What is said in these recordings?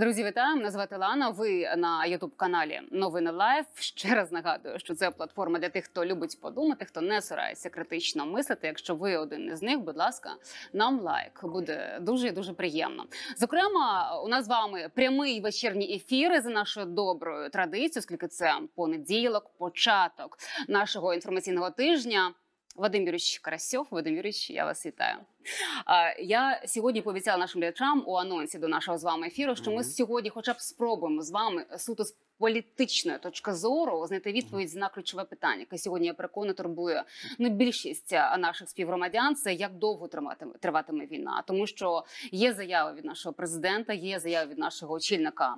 Друзі, вітаю! Мене звати Лана. Ви на YouTube-каналі Новини Лайф. Ще раз нагадую, що це платформа для тих, хто любить подумати, хто не сирається критично мислити. Якщо ви один із них, будь ласка, нам лайк. Буде дуже і дуже приємно. Зокрема, у нас з вами прямий вечірній ефір за нашою доброю традицією, оскільки це понеділок, початок нашого інформаційного тижня. Вадим Юрьевич Карасев. Вадим Юрьевич, я вас вітаю. Я сьогодні пообіцяла нашим глядачам у анонсі до нашого з вами ефіру, що ми сьогодні хоча б спробуємо з вами суто з політичної точки зору знайти відповідь на ключове питання, яке сьогодні, я переконана, турбує більшість наших співгромадян, це як довго триватиме війна. Тому що є заяви від нашого президента, є заяви від нашого очільника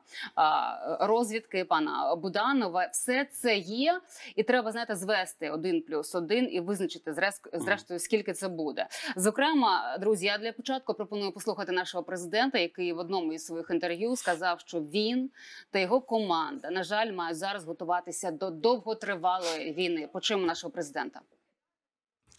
розвідки, пана Буданова. Все це є, і треба, знаєте, звести 1+1 і визначити зрештою, скільки це буде. Зокрема, друзі, я для початку пропоную послухати нашого президента, який в одному із своїх інтерв'ю сказав, що він та його команда, на жаль, мають зараз готуватися до довготривалої війни. Почуємо нашого президента.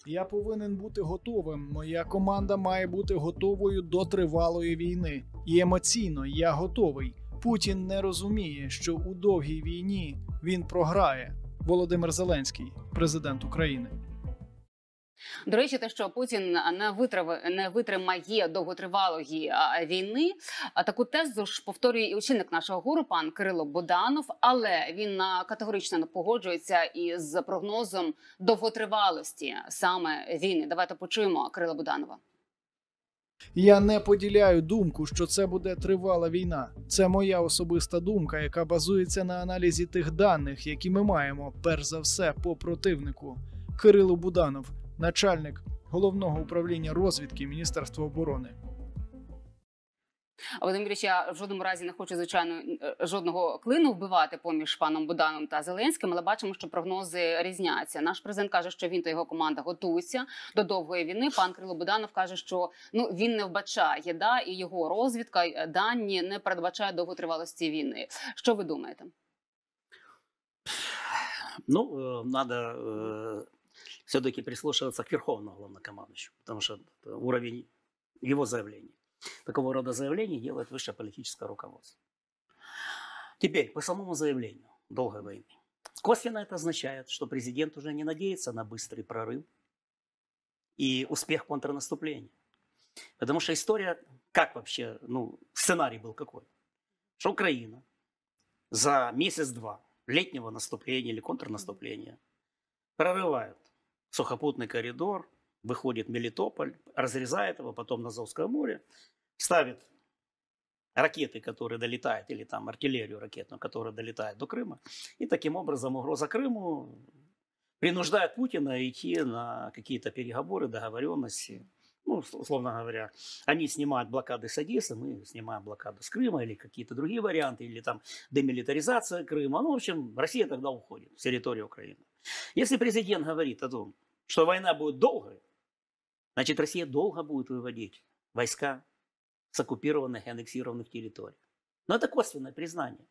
Я повинен бути готовим. Моя команда має бути готовою до тривалої війни. І емоційно я готовий. Путін не розуміє, що у довгій війні він програє. Володимир Зеленський, президент України. До речі, те, що Путін не витримає довготривалої війни, таку тезу ж повторює і очільник нашого ГУРу, пан Кирило Буданов, але він категорично не погоджується із прогнозом довготривалості саме війни. Давайте почуємо Кирила Буданова. Я не поділяю думку, що це буде тривала війна. Це моя особиста думка, яка базується на аналізі тих даних, які ми маємо, перш за все, по противнику. Кирило Буданов, начальник Головного управління розвідки Міністерства оборони. Вадим Юрійович, я в жодному разі не хочу, звичайно, жодного клину вбивати поміж паном Буданом та Зеленським, але бачимо, що прогнози різняться. Наш президент каже, що він та його команда готуються до довгої війни. Пан Кирило Буданов каже, що він не вбачає, і його розвідка, дані не передбачає довготривалості війни. Що ви думаєте? Ну, треба все-таки прислушиваться к верховному главнокомандующему, потому что уровень его заявлений. Такого рода заявлений делает высшее политическое руководство. Теперь, по самому заявлению долгой войны. Косвенно это означает, что президент уже не надеется на быстрый прорыв и успех контрнаступления. Потому что история, как вообще, сценарий был какой? Что Украина за месяц-два летнего наступления или контрнаступления прорывает сухопутный коридор, выходит Мелитополь, разрезает его, потом на Азовское море, ставит ракеты, которые долетают, или там артиллерию ракетную, которая долетает до Крыма, и таким образом угроза Крыму принуждает Путина идти на какие-то переговоры, договоренности. Условно говоря, они снимают блокады с Одессы, мы снимаем блокаду с Крыма, или какие-то другие варианты, или там демилитаризация Крыма. В общем, Россия тогда уходит с территории Украины. Если президент говорит о том, что война будет долгой, значит, Россия долго будет выводить войска с оккупированных и аннексированных территорий. Но это косвенное признание.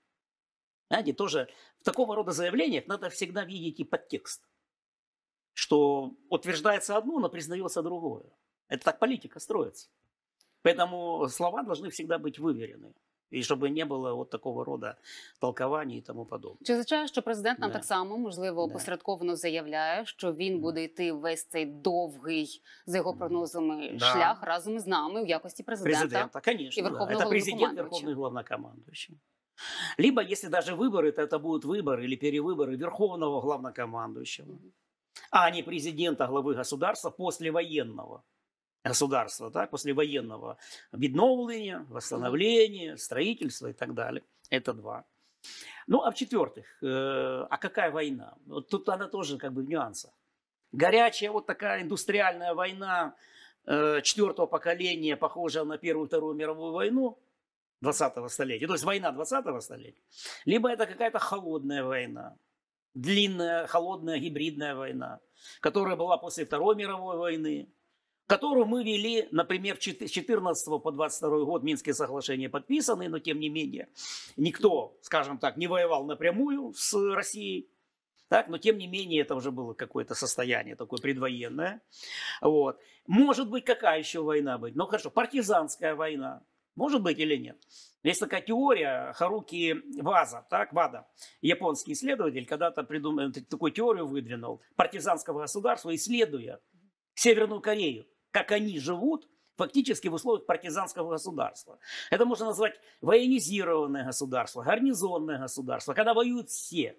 Знаете, тоже в такого рода заявлениях надо всегда видеть и подтекст, что утверждается одно, но признается другое. Это так политика строится. Поэтому слова должны всегда быть выверены. І щоб не було от такого роду толкування і тому подобне. Чи означає, що президент нам так само, можливо, опосередковано заявляє, що він буде йти весь цей довгий, за його прогнозами, шлях разом з нами в якості президента і верховного головнокомандуючого? Либо, якщо навіть вибори, то це будуть вибори або перевибори верховного головнокомандуючого, а не президента, глави государства, післявоєнного. Государства, да, после военного відновлення, восстановления, строительства и так далее. Это два. Ну, а в-четвертых, а какая война? Вот тут она тоже как бы в нюансах. Горячая вот такая индустриальная война четвертого поколения, похожая на Первую-Вторую мировую войну 20-го столетия, то есть война 20-го столетия, либо это какая-то холодная война, длинная, холодная, гибридная война, которая была после Второй мировой войны, которую мы вели, например, с 14 по 22 год Минские соглашения подписаны, но тем не менее никто, скажем так, не воевал напрямую с Россией, так, но тем не менее это уже было какое-то состояние такое предвоенное. Вот. Может быть, какая еще война быть? Ну хорошо, партизанская война, Может быть или нет? Есть такая теория Харуки Ваза, японский исследователь, когда-то придумал, такую теорию выдвинул партизанского государства, исследуя Северную Корею, как они живут фактически в условиях партизанского государства. Это можно назвать военизированное государство, гарнизонное государство, когда воюют все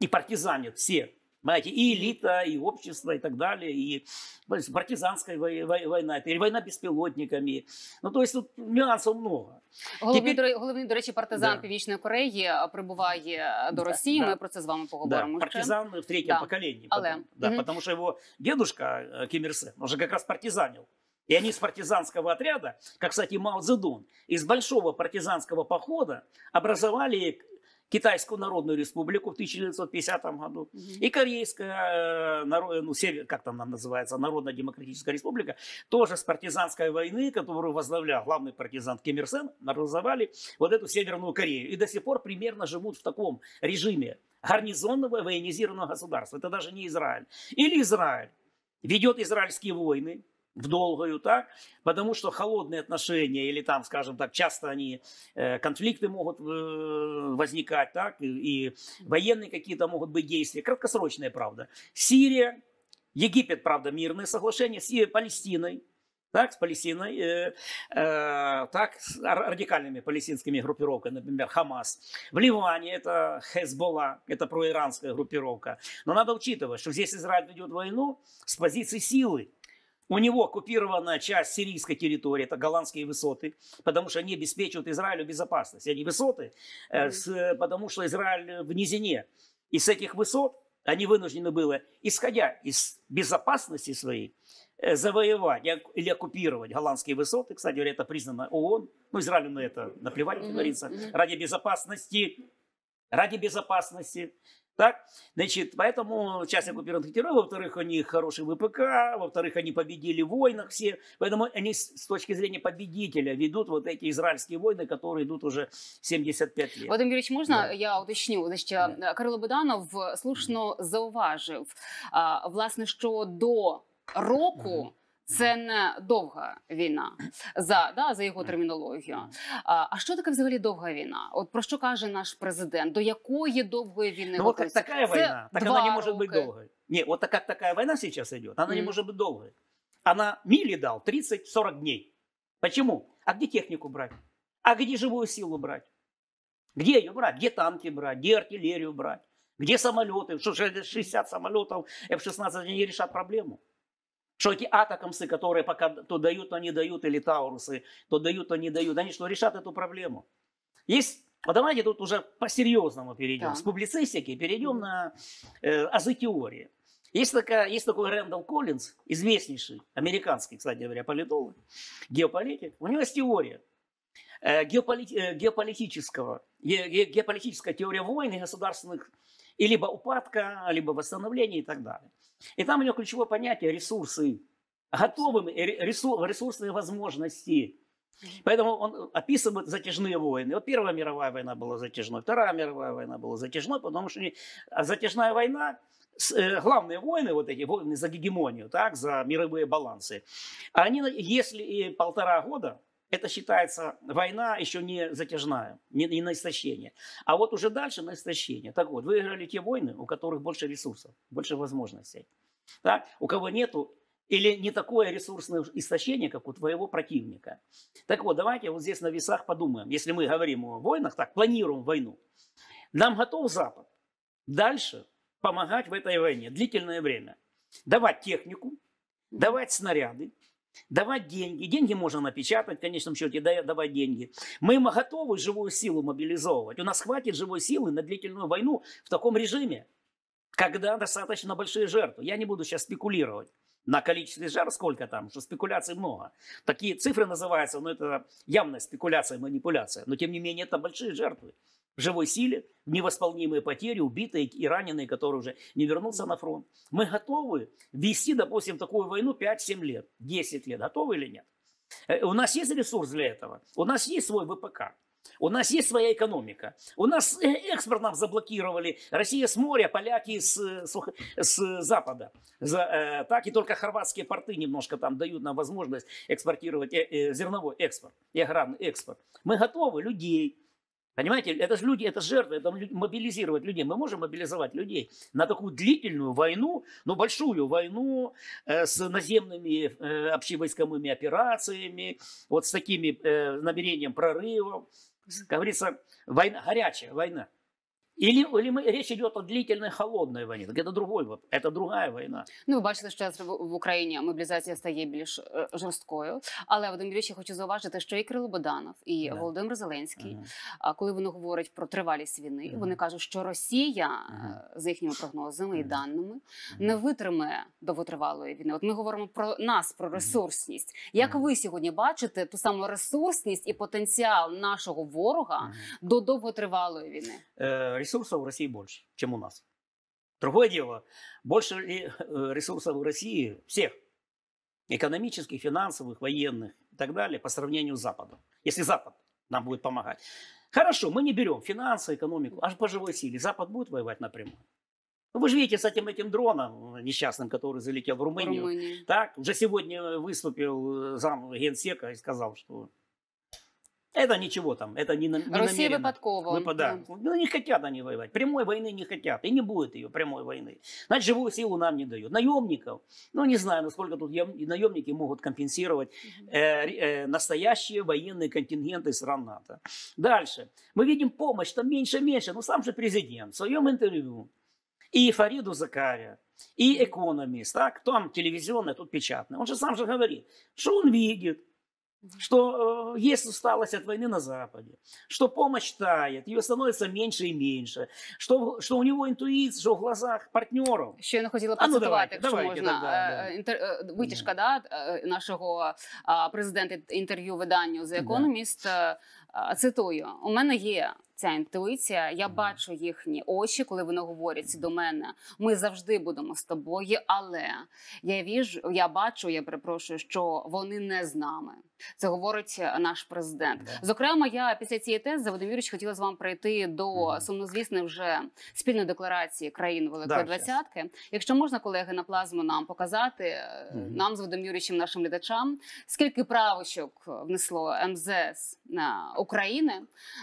и партизанят все. Понимаете, и элита, и общество, и так далее, и партизанская война, и война беспилотниками. Ну, то есть тут нюансов много. Головний, до речі, партизан Північної Кореї прибуває до Росії, ми про це з вами поговоримо. Партизан в третьому поколенні, тому що його дедушка Кім Ір Сен, вже якраз партизанив. И они из партизанского отряда, как, кстати, Мао Цзэдун, из большого партизанского похода образовали Китайскую Народную Республику в 1950 году и Корейская, Народно-Демократическая Республика, тоже с партизанской войны, которую возглавлял главный партизан Ким Ир Сен, образовали вот эту Северную Корею. И до сих пор примерно живут в таком режиме гарнизонного военизированного государства. Это даже не Израиль. Или Израиль ведет израильские войны в долгую, потому что холодные отношения или там, скажем так, часто они, конфликты могут возникать, и военные какие-то могут быть действия, краткосрочные, правда. Сирия, Египет, правда, мирные соглашения, Сирия, Палестиной, с Палестиной, с радикальными палестинскими группировками, например, Хамас. В Ливане это Хезболла, это проиранская группировка. Но надо учитывать, что здесь Израиль ведет войну с позиции силы. У него оккупирована часть сирийской территории, это Голанские высоты, потому что они обеспечивают Израилю безопасность. Они высоты, потому что Израиль в низине. И с этих высот они вынуждены были, исходя из безопасности своей, завоевать или оккупировать Голландские высоты. Кстати говоря, это признано ООН. Ну, Израилю на это наплевать, как говорится. Ради безопасности. Ради безопасности. Значит, поэтому часть оккупированных террористов, во-вторых, у них хороший ВПК, во-вторых, они победили в войнах все, поэтому они с точки зрения победителя ведут вот эти израильские войны, которые идут уже 75 лет. Вадим Юрьевич, можна я уточню? Кирило Буданов слушно зауважив, власне, що до року це не довга війна, за його термінологію. А що таке взагалі довга війна? От про що каже наш президент? До якої довгої війни готується? Ну, от як така війна, так вона не може бути довгою. Ні, от як така війна зараз йде, вона не може бути довгою. Вона Мілі дав 30-40 днів. Чому? А де техніку брати? А де живу силу брати? Де її брати? Де танки брати? Де артилерію брати? Де самоліти? Що ж 60 самолітів, F-16 не рішать проблему? Что эти атакамсы, которые пока то дают, то не дают, или таурусы, то дают, то не дают, они что, решат эту проблему? Есть, а давайте тут уже по-серьезному перейдем, с публицистики перейдем на азы-теории. Есть такой Рэндалл Коллинз, известнейший, американский, кстати говоря, политолог, геополитик. У него есть теория геополитическая теория войн и государственных, и либо упадка, либо восстановления и так далее. И там у него ключевое понятие – ресурсы, ресурсные возможности. Поэтому он описывает затяжные войны. Вот Первая мировая война была затяжной, Вторая мировая война была затяжной, потому что затяжная война, главные войны, вот эти войны за гегемонию, за мировые балансы, они, если и 1,5 года, это считается война еще не затяжная, не на истощение. А вот уже дальше на истощение. Так вот, выиграли те войны, у которых больше ресурсов, больше возможностей. У кого нету или не такое ресурсное истощение, как у твоего противника. Так вот, давайте вот здесь на весах подумаем. Если мы говорим о войнах, планируем войну. Нам готов Запад дальше помогать в этой войне длительное время. Давать технику, давать снаряды. Давать деньги. Деньги можно напечатать, в конечном счете, давать деньги. Мы готовы живую силу мобилизовывать. У нас хватит живой силы на длительную войну в таком режиме, когда достаточно большие жертвы. Я не буду сейчас спекулировать на количестве жертв, сколько там, что спекуляций много. Такие цифры называются, но это явная спекуляция, манипуляция. Но тем не менее, это большие жертвы в живой силе, невосполнимые потери, убитые и раненые, которые уже не вернутся на фронт. Мы готовы вести, допустим, такую войну 5-7 лет, 10 лет. Готовы или нет? У нас есть ресурс для этого? У нас есть свой ВПК. У нас есть своя экономика. У нас экспорт нам заблокировали. Россия с моря, поляки с запада. Так и только хорватские порты немножко там дают нам возможность экспортировать зерновой экспорт и аграрный экспорт. Мы готовы людей. Понимаете, это же люди, это жертвы, это мобилизировать людей. Мы можем мобилизовать людей на такую длительную войну, но большую войну с наземными общевойсковыми операциями, вот с такими намерением прорывов. Как говорится, война, горячая война. Или речь идет о длительной холодной войне. Так это другой, это другая війна. Ну, ви бачите, що в Україні мобілізація стає більш жорсткою. Але, Вадим Юрійович, я хочу зауважити, що і Кирило Буданов, і Володимир Зеленський, коли вони говорять про тривалість війни, вони кажуть, що Росія, за їхніми прогнозами і даними, не витримає довготривалої війни. От ми говоримо про нас, про ресурсність. Як ви сьогодні бачите ту саму ресурсність і потенціал нашого ворога до довготривалої війни? Ресурсов в России больше, чем у нас. Другое дело, больше ли ресурсов в России всех, экономических, финансовых, военных и так далее, по сравнению с Западом. Если Запад нам будет помогать. Хорошо, мы не берем финансы, экономику, аж по живой силе. Запад будет воевать напрямую. Вы же видите с этим дроном несчастным, который залетел в Румынию. Так, уже сегодня выступил зам генсека и сказал, что... Это ничего там, это не намеренно. Россия выпадкова. Ну, не хотят они воевать. Прямой войны не хотят. И не будет ее прямой войны. Значит, живую силу нам не дают. Наемников, ну, не знаю, насколько тут наемники могут компенсировать настоящие военные контингенты стран НАТО. Дальше. Мы видим помощь там меньше и меньше. Ну, сам же президент в своем интервью. И Фариду Закария, и экономист. Так, там телевизионный, тут печатный. Он же сам же говорит, что он видит. Что есть усталость от войны на Западе, что помощь тает, ее становится меньше и меньше, что у него интуиция, что в глазах партнеров. Що я не хотіла процитувати, якщо можна, витяжка нашого президента, інтерв'ю виданню The Economist, цитую, у мене є... Ця інтуїція, я бачу їхні очі, коли вони говорять до мене, ми завжди будемо з тобою, але я бачу, що вони не з нами. Це говорить наш президент. Зокрема, я після цієї тези, Вадим Юрійович, хотіла з вами прийти до сумнозвісної вже спільної декларації країн Великої Двадцятки. Якщо можна, колеги, на плазму нам показати, нам з Вадим Юрійовичем, нашим глядачам, скільки правочок внесло МЗС України.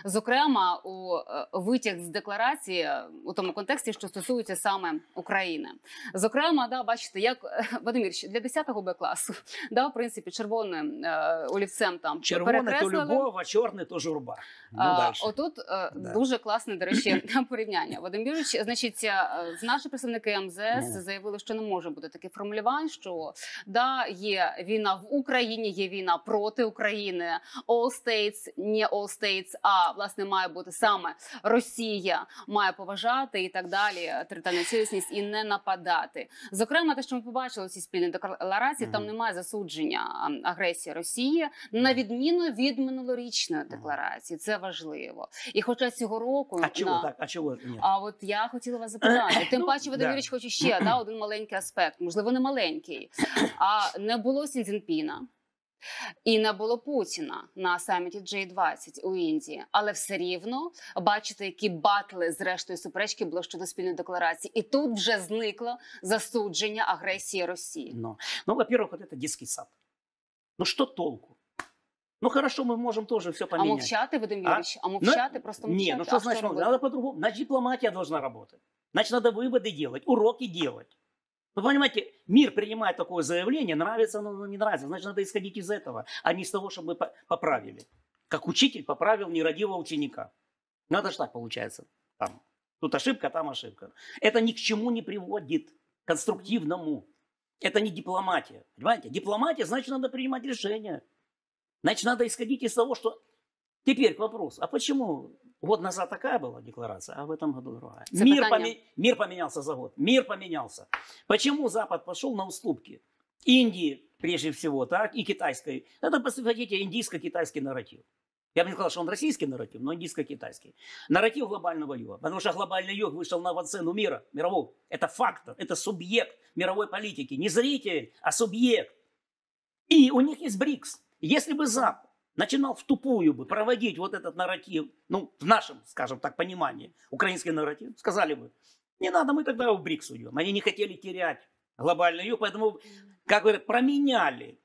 Зокрема, у витяг з декларації у тому контексті, що стосується саме України. Зокрема, бачите, як Вадим Юрійович для 10-го Б-класу, в принципі, червоним олівцем там перекреслили. Червоне то Любова, чорне то Журба. Отут дуже класне, до речі, порівняння. Вадим Юрійович, значить, наші представники МЗС заявили, що не може бути таких формулювань, що є війна в Україні, є війна проти України, all states, не all states, а, власне, має бути саме Росія має поважати і так далі територіальну цілісність і не нападати. Зокрема, те, що ми побачили у цій спільній декларації, там немає засудження агресії Росії, на відміну від минулорічної декларації. Це важливо. І хоча цього року... А чого так? А чого? А от я хотіла вас запитати. Тим паче, Вадим Юрійович, хочу ще один маленький аспект. Можливо, не маленький. А не було Сі Цзіньпіна. І не було Путіна на саміті G20 у Індії. Але все рівно, бачите, які батли зрештою суперечки було щодо спільної декларації. І тут вже зникло засудження агресії Росії. Ну, во-первых, вот это детский сад. Ну, что толку? Ну, хорошо, мы можем тоже все поменять. А молчать, Вадим Юрьевич? А молчать, просто молчать? Нет, ну что значит молчать? Надо по-другому. Значит, дипломатия должна работать. Значит, надо выводы делать, уроки делать. Вы понимаете, мир принимает такое заявление, нравится оно, не нравится, значит, надо исходить из этого, а не из того, чтобы поправили. Как учитель поправил нерадивого ученика. Ну, это же так получается. Там. Тут ошибка, там ошибка. Это ни к чему не приводит, конструктивному. Это не дипломатия. Понимаете? Дипломатия, значит, надо принимать решения. Значит, надо исходить из того, что... Теперь к вопросу, а почему год назад такая была декларация, а в этом году другая? Мир поменялся за год, мир поменялся. Почему Запад пошел на уступки? Индии, прежде всего, так, и китайской. Это, посмотрите, индийско-китайский нарратив. Я бы не сказал, что он российский нарратив, но индийско-китайский. Нарратив глобального юга, потому что глобальный юг вышел на авансцену мира, мирового. Это фактор, это субъект мировой политики. Не зритель, а субъект. И у них есть БРИКС. Если бы Запад начинал втупую бы проводить вот этот нарратив, ну, в нашем, скажем так, понимании, украинский нарратив, сказали бы, не надо, мы тогда в БРИКС уйдем. Они не хотели терять глобальный юг, поэтому, как говорят, променяли,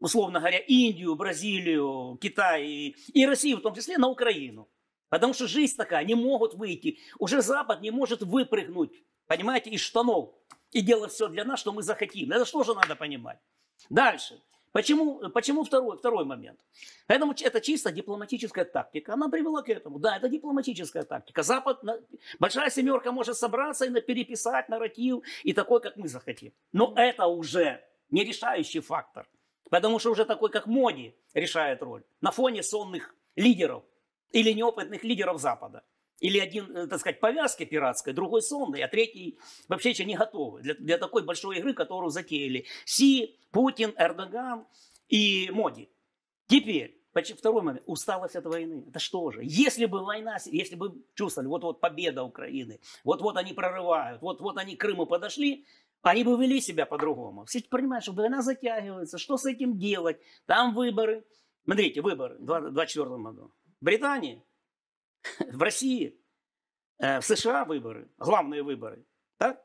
условно говоря, Индию, Бразилию, Китай и Россию, в том числе, на Украину. Потому что жизнь такая, не могут выйти. Уже Запад не может выпрыгнуть, понимаете, из штанов и делать все для нас, что мы захотим. Это что же надо понимать? Дальше. Почему второй момент? Поэтому это чисто дипломатическая тактика. Она привела к этому. Да, это дипломатическая тактика. Запад, большая семерка может собраться и переписать нарратив, и такой, как мы захотим. Но это уже не решающий фактор. Потому что уже такой, как Моди, решает роль. На фоне сонных лидеров или неопытных лидеров Запада. Или один, так сказать, повязки пиратской, другой сонный, а третий вообще еще не готовы для такой большой игры, которую затеяли Си, Путин, Эрдоган и Моди. Теперь, второй момент, усталость от войны. Это что же? Если бы война, если бы чувствовали, вот-вот победа Украины, вот-вот они прорывают, вот-вот они к Крыму подошли, они бы вели себя по-другому. Все понимают, что война затягивается, что с этим делать? Там выборы. Смотрите, выборы в 2024 году. В Британии, в России, в США выборы, главные выборы. Так?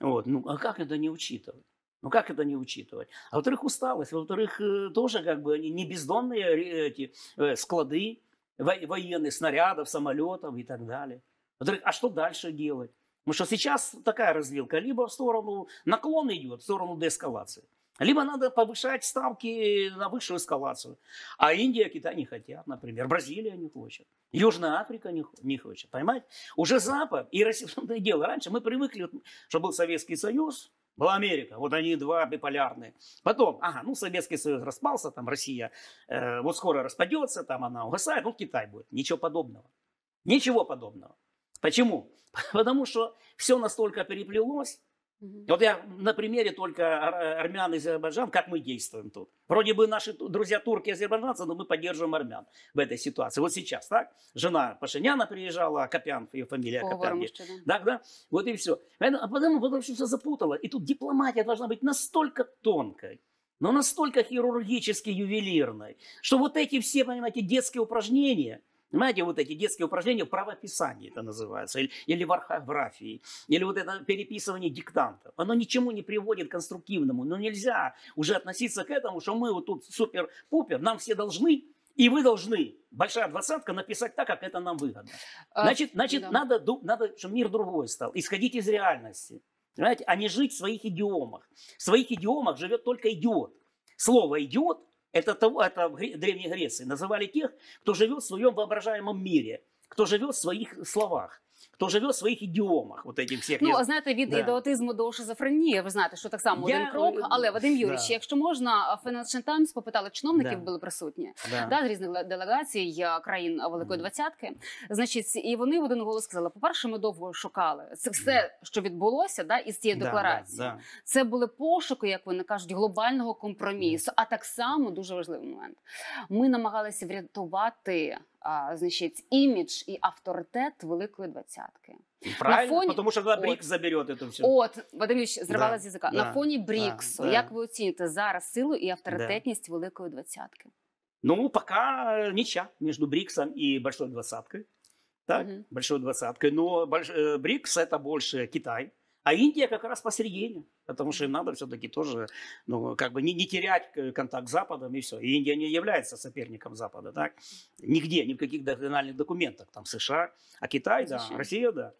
Вот. Ну, а как это не учитывать? Ну, как это не учитывать? А во-вторых, усталость. Во-вторых, тоже как бы они не бездонные эти склады военных, снарядов, самолетов и так далее. Во-вторых, а что дальше делать? Потому что сейчас такая развилка. Либо в сторону, наклон идет в сторону деэскалации. Либо надо повышать ставки на высшую эскалацию. А Индия, Китай не хотят, например. Бразилия не хочет. Южная Африка не хочет. Понимаете? Уже Запад и Россия, в том-то и дело. Раньше мы привыкли, что был Советский Союз, была Америка. Вот они два биполярные. Потом, ага, ну Советский Союз распался, там Россия вот скоро распадется, там она угасает, ну Китай будет. Ничего подобного. Ничего подобного. Почему? Потому что все настолько переплелось. Вот я на примере только армян и Азербайджан, как мы действуем тут. Вроде бы наши друзья турки и азербайджанцы, но мы поддерживаем армян в этой ситуации. Вот сейчас, так? Жена Пашиняна приезжала, Копян, ее фамилия Копян. Так, да? Вот и все. А потом все запутало. И тут дипломатия должна быть настолько тонкой, но настолько хирургически ювелирной, что вот эти все, понимаете, детские упражнения... Понимаете, вот эти детские упражнения в правописании это называется, или в орфографии, или вот это переписывание диктантов. Оно ничему не приводит к конструктивному. Но нельзя уже относиться к этому, что мы вот тут супер-пупер, нам все должны, и вы должны, большая двадцатка, написать так, как это нам выгодно. Значит, да. надо, чтобы мир другой стал. Исходить из реальности, понимаете, а не жить в своих идиомах. В своих идиомах живет только идиот. Слово «идиот» это в Древней Греции называли тех, кто живет в своем воображаемом мире, кто живет в своих словах, хто живе в своїх ідіомах. Ну, знаєте, від ідіотизму до шизофренії, ви знаєте, що так само один крок. Але, Вадим Юрійович, якщо можна, Financial Times попитали чиновників, були присутні, з різних делегацій країн Великої Двадцятки. Значить, і вони в один голос сказали, по-перше, ми довго шукали. Це все, що відбулося із цієї декларації. Це були пошуки, як вони кажуть, глобального компромісу. А так само, дуже важливий момент, ми намагалися врятувати... значит, имидж и авторитет Великой Двадцатки. Правильно, фоне... потому что когда БРИКС заберет это все. От, Вадим Юрьевич, зривалась з язика. На фоні БРИКСу, як ви оціните зараз силу і авторитетність Великої Двадцятки? Ну, пока ничья между БРИКСом и Большой Двадцаткой. Так, Большой Двадцаткой. Но БРИКС это больше Китай. А Индия как раз посередине, потому что им надо все-таки тоже, ну, как бы не терять контакт с Западом и все. И Индия не является соперником Запада, так? Нигде, ни в каких региональных документах, там США, а Китай, да, Россия, да.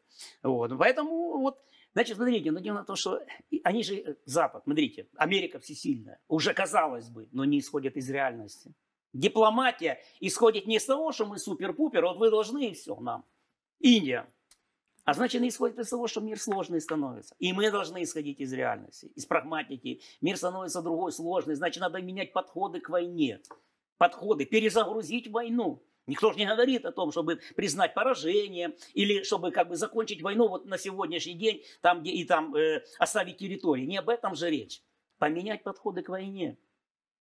Вот, поэтому вот, значит, смотрите, надеюсь на то, что они же, Запад, смотрите, Америка всесильная, уже казалось бы, но не исходит из реальности. Дипломатия исходит не из того, что мы супер-пупер, вот вы должны и все нам. Индия. А значит, исходит из того, что мир сложный становится. И мы должны исходить из реальности, из прагматики. Мир становится другой, сложный. Значит, надо менять подходы к войне. Подходы, перезагрузить войну. Никто же не говорит о том, чтобы признать поражение, или чтобы как бы закончить войну вот на сегодняшний день, там, где, и там оставить территории. Не об этом же речь. Поменять подходы к войне.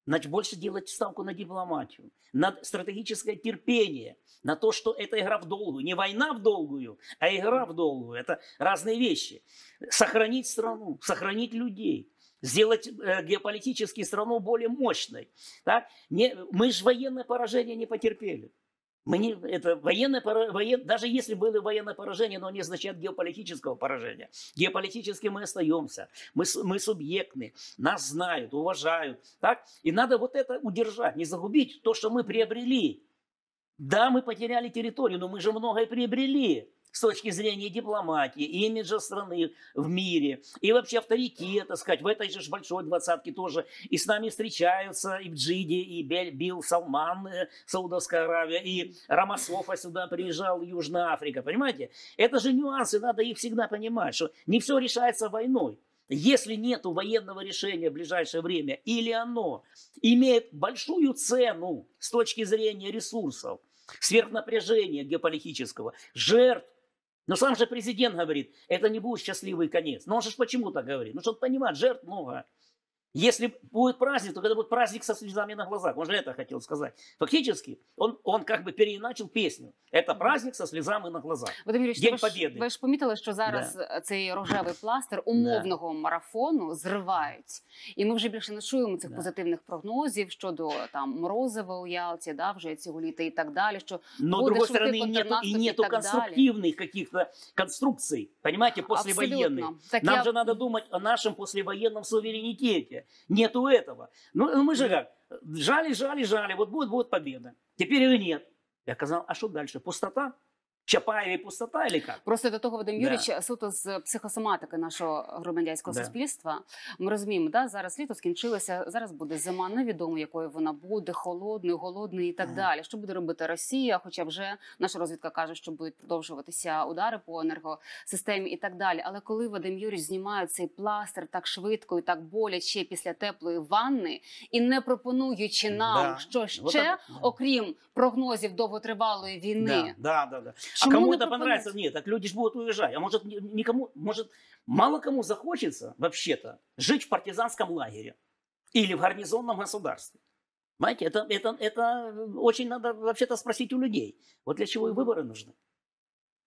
Значит, больше делать ставку на дипломатию, на стратегическое терпение, на то, что это игра в долгую. Не война в долгую, а игра в долгую. Это разные вещи. Сохранить страну, сохранить людей, сделать геополитически страну более мощной. Да? Мы же военное поражение не потерпели. Даже если были военные поражения, но не означает геополитического поражения. Геополитически мы остаемся, мы субъектны, нас знают, уважают. Так? И надо вот это удержать, не загубить то, что мы приобрели. Да, мы потеряли территорию, но мы же многое приобрели с точки зрения дипломатии, имиджа страны в мире, и вообще авторитета, так сказать, в этой же большой двадцатке тоже. И с нами встречаются и в Джиде, и Билл Салман, Саудовская Аравия, и Рамасофа сюда приезжал, Южная Африка, понимаете? Это же нюансы, надо их всегда понимать, что не все решается войной. Если нет военного решения в ближайшее время, или оно имеет большую цену с точки зрения ресурсов, сверхнапряжения геополитического, жертв. Но сам же президент говорит, это не будет счастливый конец. Но он же почему так говорит? Ну что он понимает, жертв много. Если будет праздник, то когда будет праздник со слезами на глазах. Он же это хотел сказать. Фактически он как бы переиначил песню. Это праздник со слезами на глазах. Вадим Юрьевич, День Победы. Ви ж помітили, що зараз цей рожевий пластир умовного марафону зривають. І ми вже більше не чуємо цих позитивних прогнозів щодо там морозива у Ялті, да, вже цього літа і так далі, що но, буде шути контрнаступ і нету конструктивних каких-то конструкцій, понимаете, послевоєнних. Нам же надо думать о нашем послевоенном суверенитете. Нету этого. Ну мы же как, жали. Вот будет победа. Теперь ее нет. Я сказал, а что дальше? Пустота? Чапаєві пустота, чи як? Просто до того, Вадим Юрійович, суто з психосоматики нашого громадянського суспільства. Ми розуміємо, зараз літо скінчилося, зараз буде зима, невідомо якою вона буде, холодною, голодною і так далі. Що буде робити Росія, хоча вже наша розвідка каже, що будуть продовжуватися удари по енергосистемі і так далі. Але коли Вадим Юрійович знімає цей пластир так швидко і так боляче після теплої ванни і не пропонуючи нам, що ще, окрім прогнозів довготривалої війни. А кому-то понравится? Нет, так люди же будут уезжать. А может, никому, может, мало кому захочется вообще-то жить в партизанском лагере или в гарнизонном государстве. Понимаете, это очень надо вообще-то спросить у людей. Вот для чего и выборы нужны.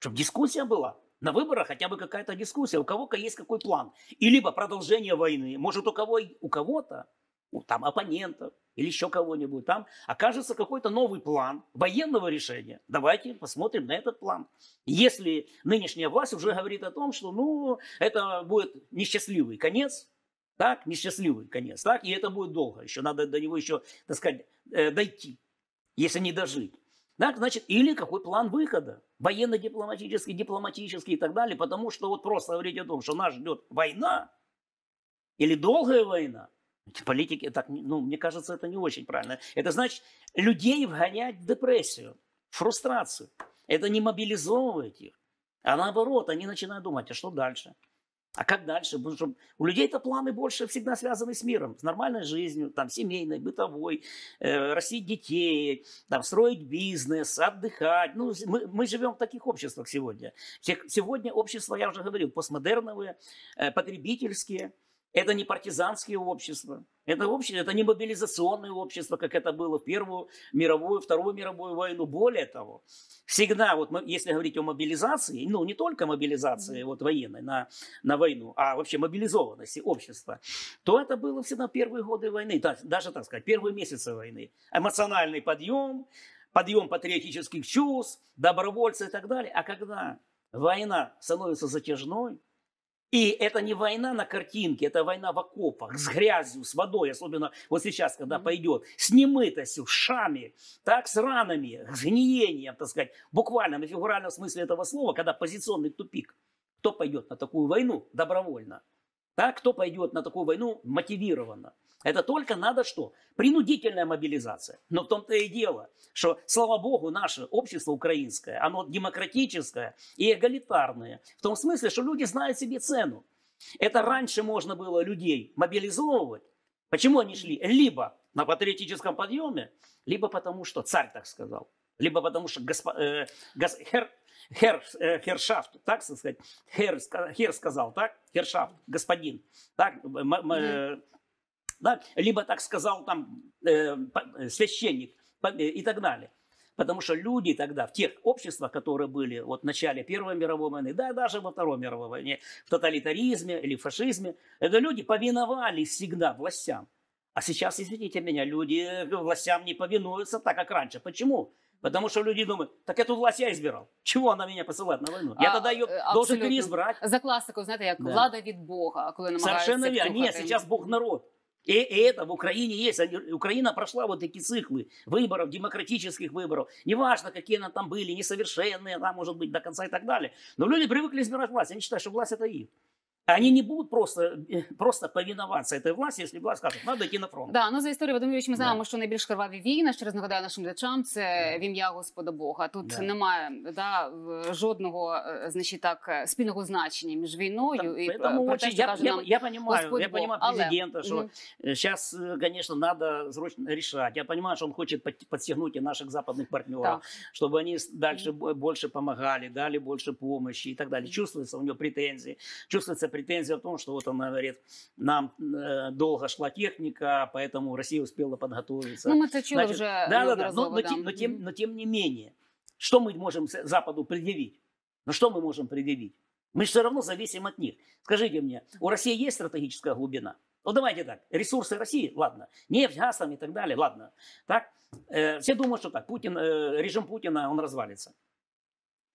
Чтобы дискуссия была. На выборах хотя бы какая-то дискуссия. У кого-то есть какой план. И либо продолжение войны. Может, у кого-то, там оппонентов или еще кого-нибудь, там окажется какой-то новый план военного решения. Давайте посмотрим на этот план. Если нынешняя власть уже говорит о том, что это будет несчастливый конец, так, и это будет долго, еще надо до него еще, так сказать, дойти, если не дожить. Так, значит, или какой план выхода, военно-дипломатический, дипломатический и так далее, потому что вот просто говорить о том, что нас ждет война или долгая война, политики, так, мне кажется, это не очень правильно. Это значит людей вгонять в депрессию, в фрустрацию. Это не мобилизовывает их. А наоборот, они начинают думать, а что дальше? А как дальше? Потому что у людей-то планы больше всегда связаны с миром, с нормальной жизнью, там, семейной, бытовой, растить детей, там, строить бизнес, отдыхать. Мы живем в таких обществах сегодня. Сегодня общества, я уже говорил, постмодерновые, потребительские. Это не партизанские общества, это не мобилизационные общества, как это было в Первую мировую, Вторую мировую войну. Более того, всегда, вот если говорить о мобилизации, не только мобилизации вот, военной на войну, а вообще мобилизованности общества, то это было всегда первые годы войны, даже, так сказать, первые месяцы войны. Эмоциональный подъем, подъем патриотических чувств, добровольцы и так далее. А когда война становится затяжной, и это не война на картинке, это война в окопах, с грязью, с водой, особенно вот сейчас, когда пойдет, с немытостью, с шами, так, с ранами, с гниением, так сказать, в буквальном и фигуральном смысле этого слова, когда позиционный тупик. Кто пойдет на такую войну добровольно? Так, кто пойдет на такую войну мотивированно? Это только надо что? Принудительная мобилизация. Но в том-то и дело, что, слава богу, наше общество украинское, оно демократическое и эгалитарное. В том смысле, что люди знают себе цену. Это раньше можно было людей мобилизовывать. Почему они шли? Либо на патриотическом подъеме, либо потому, что царь так сказал. Либо потому, что хершафт, так сказать, хер сказал, так, хершафт, господин, так, да? Либо так сказал там священник и так далее. Потому что люди тогда в тех обществах, которые были вот в начале Первой мировой войны, да даже во Второй мировой войне, в тоталитаризме или фашизме, это люди повиновались всегда властям. А сейчас, извините меня, люди властям не повинуются так, как раньше. Почему? Потому что люди думают, так эту власть я избирал. Чего она меня посылает на войну? Я тогда ее должен переизбрать. За классику, знаете, как влада від Бога, коли намагаються втюхати. Совершенно верно. Нет, сейчас Бог народ. И это в Украине есть. Украина прошла вот такие циклы выборов, демократических выборов. Неважно, какие они там были, несовершенные, там, может быть, до конца и так далее. Но люди привыкли избирать власть. Они считают, что власть это их. Они не будут просто повиноваться этой власті, якщо власть скаже, треба йти на фронт. Да, ну за історію, Вадим Юрьевич, ми знаємо, що найбільш криваві війни, ще раз нагадаю нашим глядачам, це в ім'я Господа Бога. Тут немає жодного, значить так, спільного значення між війною і про те, що каже нам Господь Бог. Я понимаю президента, що зараз, звісно, треба срочно рішати. Я понимаю, що він хоче підтягнути наших західних партнерів, щоб вони далі більше допомагали, дали більше допомоги і так далі. Чувствуються у нього претензії, чувствуються претензия в том, что вот он говорит, нам долго шла техника, поэтому Россия успела подготовиться. Ну, мы это чули уже. Да. Но тем не менее, что мы можем Западу предъявить? Ну, что мы можем предъявить? Мы же все равно зависим от них. Скажите мне, у России есть стратегическая глубина? Ну, давайте так, ресурсы России, ладно, нефть, газ там и так далее, ладно. Так? Все думают, что так, режим Путина, он развалится.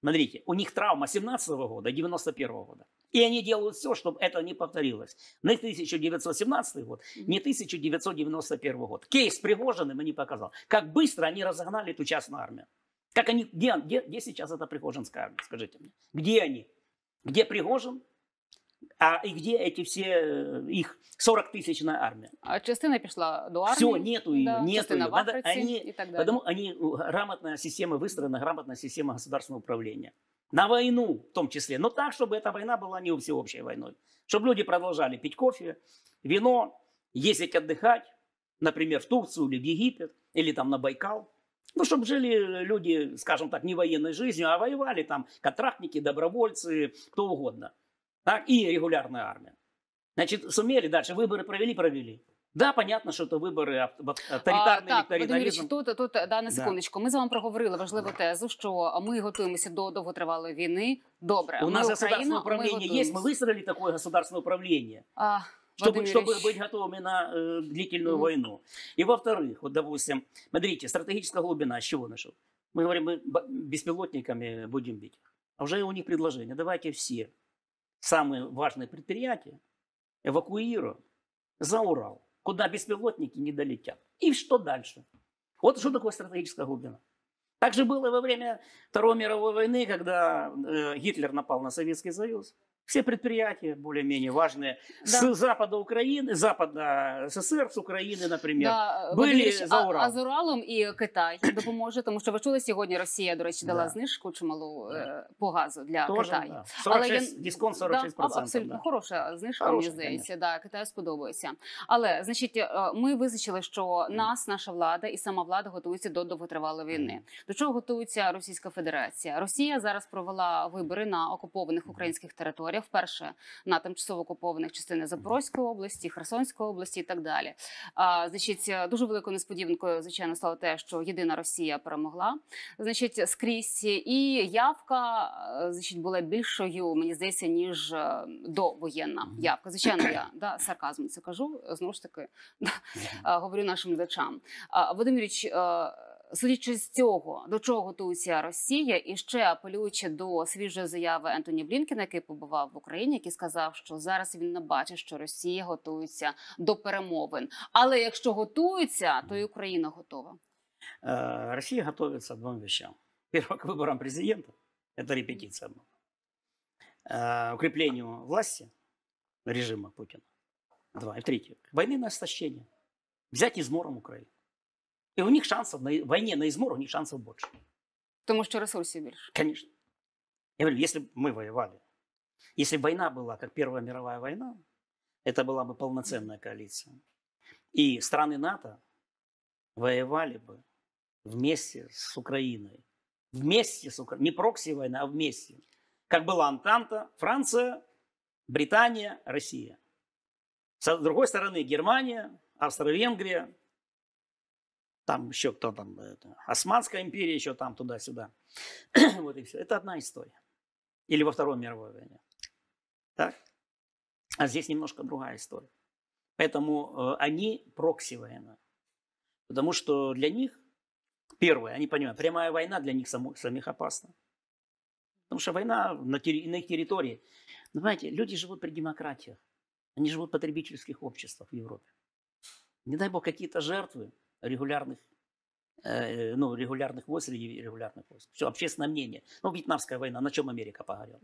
Смотрите, у них травма 17-го года, 91-го года. И они делают все, чтобы это не повторилось. Не 1917 год, не 1991 год. Кейс с Пригожиным не показал. Как быстро они разогнали эту частную армию. Как они, где сейчас эта Пригожинская армия, скажите мне? Где они? Где Пригожин? И где эти все, их 40-тысячная армия? А частина пошла до армии. Все, нету ее, нету ее. Потому они, грамотная система выстроена, грамотная система государственного управления. На войну в том числе. Но так, чтобы эта война была не всеобщей войной. Чтобы люди продолжали пить кофе, вино, ездить отдыхать, например, в Турцию или в Египет, или там на Байкал. Ну, чтобы жили люди, скажем так, не военной жизнью, а воевали там контрактники, добровольцы, кто угодно. Так, и регулярная армия. Значит, сумели дальше, выборы провели. Да, понятно, що це вибори, авторитарний лектаріналізм. Тут, на секундочку, ми з вами проговорили важливу тезу, що ми готуємося до довготривалої війни. Добре, у нас государственне управління є, ми вистроїли таке государственне управління, щоб бути готовими на длительну війну. І, во-вторых, вот, допустим, смотрите, стратегічна глибина, з чого нашого? Ми говоримо, ми безпілотниками будемо бити. А вже у них предложення, давайте всі самі важливі підприємства евакуюємо за Урал, куда беспилотники не долетят. И что дальше? Вот что такое стратегическая глубина. Так же было во время Второй мировой войны, когда Гитлер напал на Советский Союз. Все предприятия более-менее важные с запада Украины, запада СССР, с Украины, например, были за Уралом. А з Уралом і Китай допоможе, тому що ви чули сьогодні, Росія, до речі, дала знижку чималу по газу для Китаю. Дисконт 46%. Абсолютно хороша знижка, мені здається, Китаю сподобається. Але, значить, ми визначили, що наша влада і сама влада готується до довготривалої війни. До чого готується Російська Федерація? Росія зараз провела вибори на окупованих українських територіях. Вперше на тимчасово окупованих частинах Запорізької області, Херсонської області і так далі. Значить, дуже великою несподіванкою, звичайно, стало те, що єдина Росія перемогла, значить, скрізь. І явка, значить, була більшою, мені здається, ніж довоєнна явка. Звичайно, я сарказм це кажу, знову ж таки, говорю нашим глядачам. Вадим Юрійович, судячи з цього, до чого готується Росія, і ще апелюючи до свіжої заяви Ентоні Блінкена, який побував в Україні, який сказав, що зараз він не бачить, що Росія готується до перемовин. Але якщо готується, то і Україна готова. Росія готується двом речам. Перше, к виборам президента, це репетиція, укріпленню власті, режиму Путіна. Два. І третє, війни на істощення, взяти ізмором Україну. И у них шансов на войне, на измор, у них шансов больше. Потому что ресурсы больше. Конечно. Я говорю, если бы мы воевали, если бы война была, как Первая мировая война, это была бы полноценная коалиция. И страны НАТО воевали бы вместе с Украиной. Вместе с Украиной. Не прокси-война, а вместе. Как была Антанта, Франция, Британия, Россия. С другой стороны Германия, Австро-Венгрия, там еще кто там, Османская империя еще там туда-сюда. Вот и все. Это одна история. Или во Второй мировой войне. Так? А здесь немножко другая история. Поэтому они прокси-война. Потому что для них, первое, они понимают, прямая война для них самих опасна. Потому что война на их территории. Ну, понимаете, люди живут при демократиях. Они живут в потребительских обществах в Европе. Не дай бог какие-то жертвы регулярных войск среди регулярных войск. Все, общественное мнение. Ну, Вьетнамская война, на чем Америка погорела?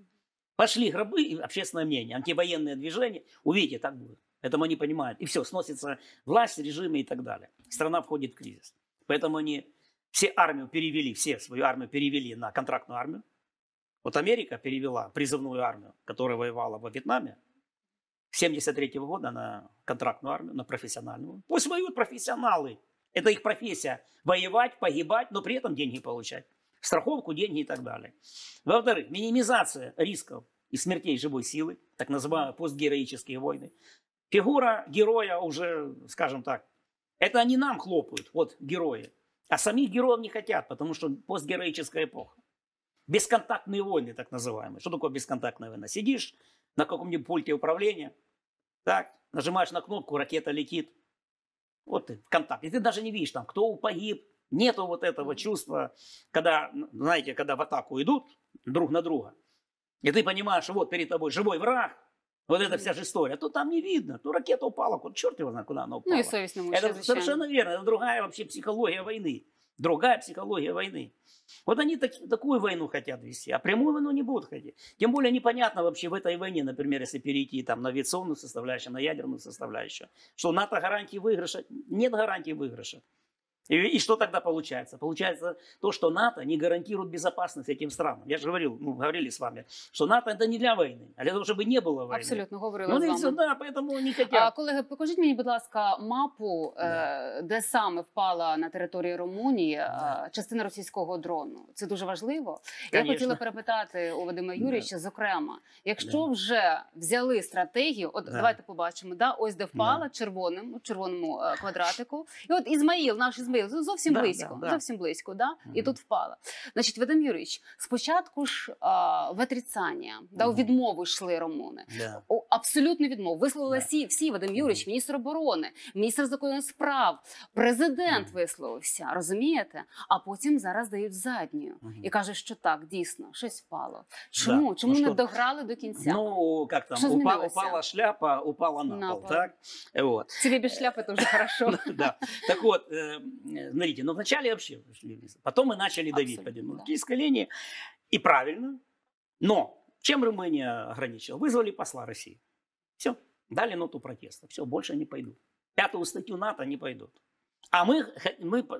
Пошли гробы и общественное мнение, антивоенное движение, увидите, так будет. Поэтому они понимают. И все, сносится власть, режимы и так далее. Страна входит в кризис. Поэтому они все свою армию перевели на контрактную армию. Вот Америка перевела призывную армию, которая воевала во Вьетнаме, с 1973 года на контрактную армию, на профессиональную. Пусть воюют профессионалы. Это их профессия. Воевать, погибать, но при этом деньги получать. Страховку, деньги и так далее. Во-вторых, минимизация рисков и смертей живой силы, так называемые постгероические войны. Фигура героя уже, скажем так, это они нам хлопают, вот герои. А самих героев не хотят, потому что постгероическая эпоха. Бесконтактные войны, так называемые. Что такое бесконтактная война? Сидишь на каком-нибудь пульте управления, так, нажимаешь на кнопку, ракета летит. Вот ты в контакте. И ты даже не видишь, там, кто погиб. Нету вот этого чувства, когда, знаете, когда в атаку идут друг на друга. И ты понимаешь, вот перед тобой живой враг. Вот эта вся же история. То там не видно, то ракета упала, черт его знает, куда она упала. Ну и совестно мучает. Это совершенно верно. Это другая вообще психология войны. Другая психология войны. Вот они такую войну хотят вести, а прямую войну не будут хотеть. Тем более непонятно вообще в этой войне, например, если перейти там, на авиационную составляющую, на ядерную составляющую, что НАТО гарантии выигрыша, нет гарантии выигрыша. И что тогда получается? Получается то, что НАТО не гарантирует безопасность этим странам. Я же говорил, говорили с вами, что НАТО это не для войны, а для того, чтобы не было войны. Абсолютно, говорили з вами. Да, поэтому не хотят. Колеги, покажіть мені, будь ласка, мапу, да. Де саме впала на території Румунії да. частина російського дрону. Це дуже важливо. Конечно. Я хотіла перепитати у Вадима Юрійовича, да. зокрема, якщо да. вже взяли стратегію, от да. давайте побачимо, да, ось де впала да. червоному квадратику. І от Ізмаїл, наш Ізмаїл, зовсім близько, зовсім близько, да? І тут впала. Значить, Вадим Юрійович, спочатку ж в отрицання, да, у відмову йшли румуни. Абсолютно відмову. Висловили всі, Вадим Юрійович, міністр оборони, міністр закордонних справ, президент висловився, розумієте? А потім зараз дають задню і кажуть, що так, дійсно, щось впало. Чому? Чому не дограли до кінця? Ну, як там, упала шляпа, упала на пол, так? Тебе без шляпи, це вже хорошо. Так от, смотрите, но вначале вообще, потом мы начали давить по демократической линии, и правильно, но чем Румыния ограничила? Вызвали посла России, все, дали ноту протеста, все, больше они пойдут, 5-ю статью НАТО не пойдут. А мы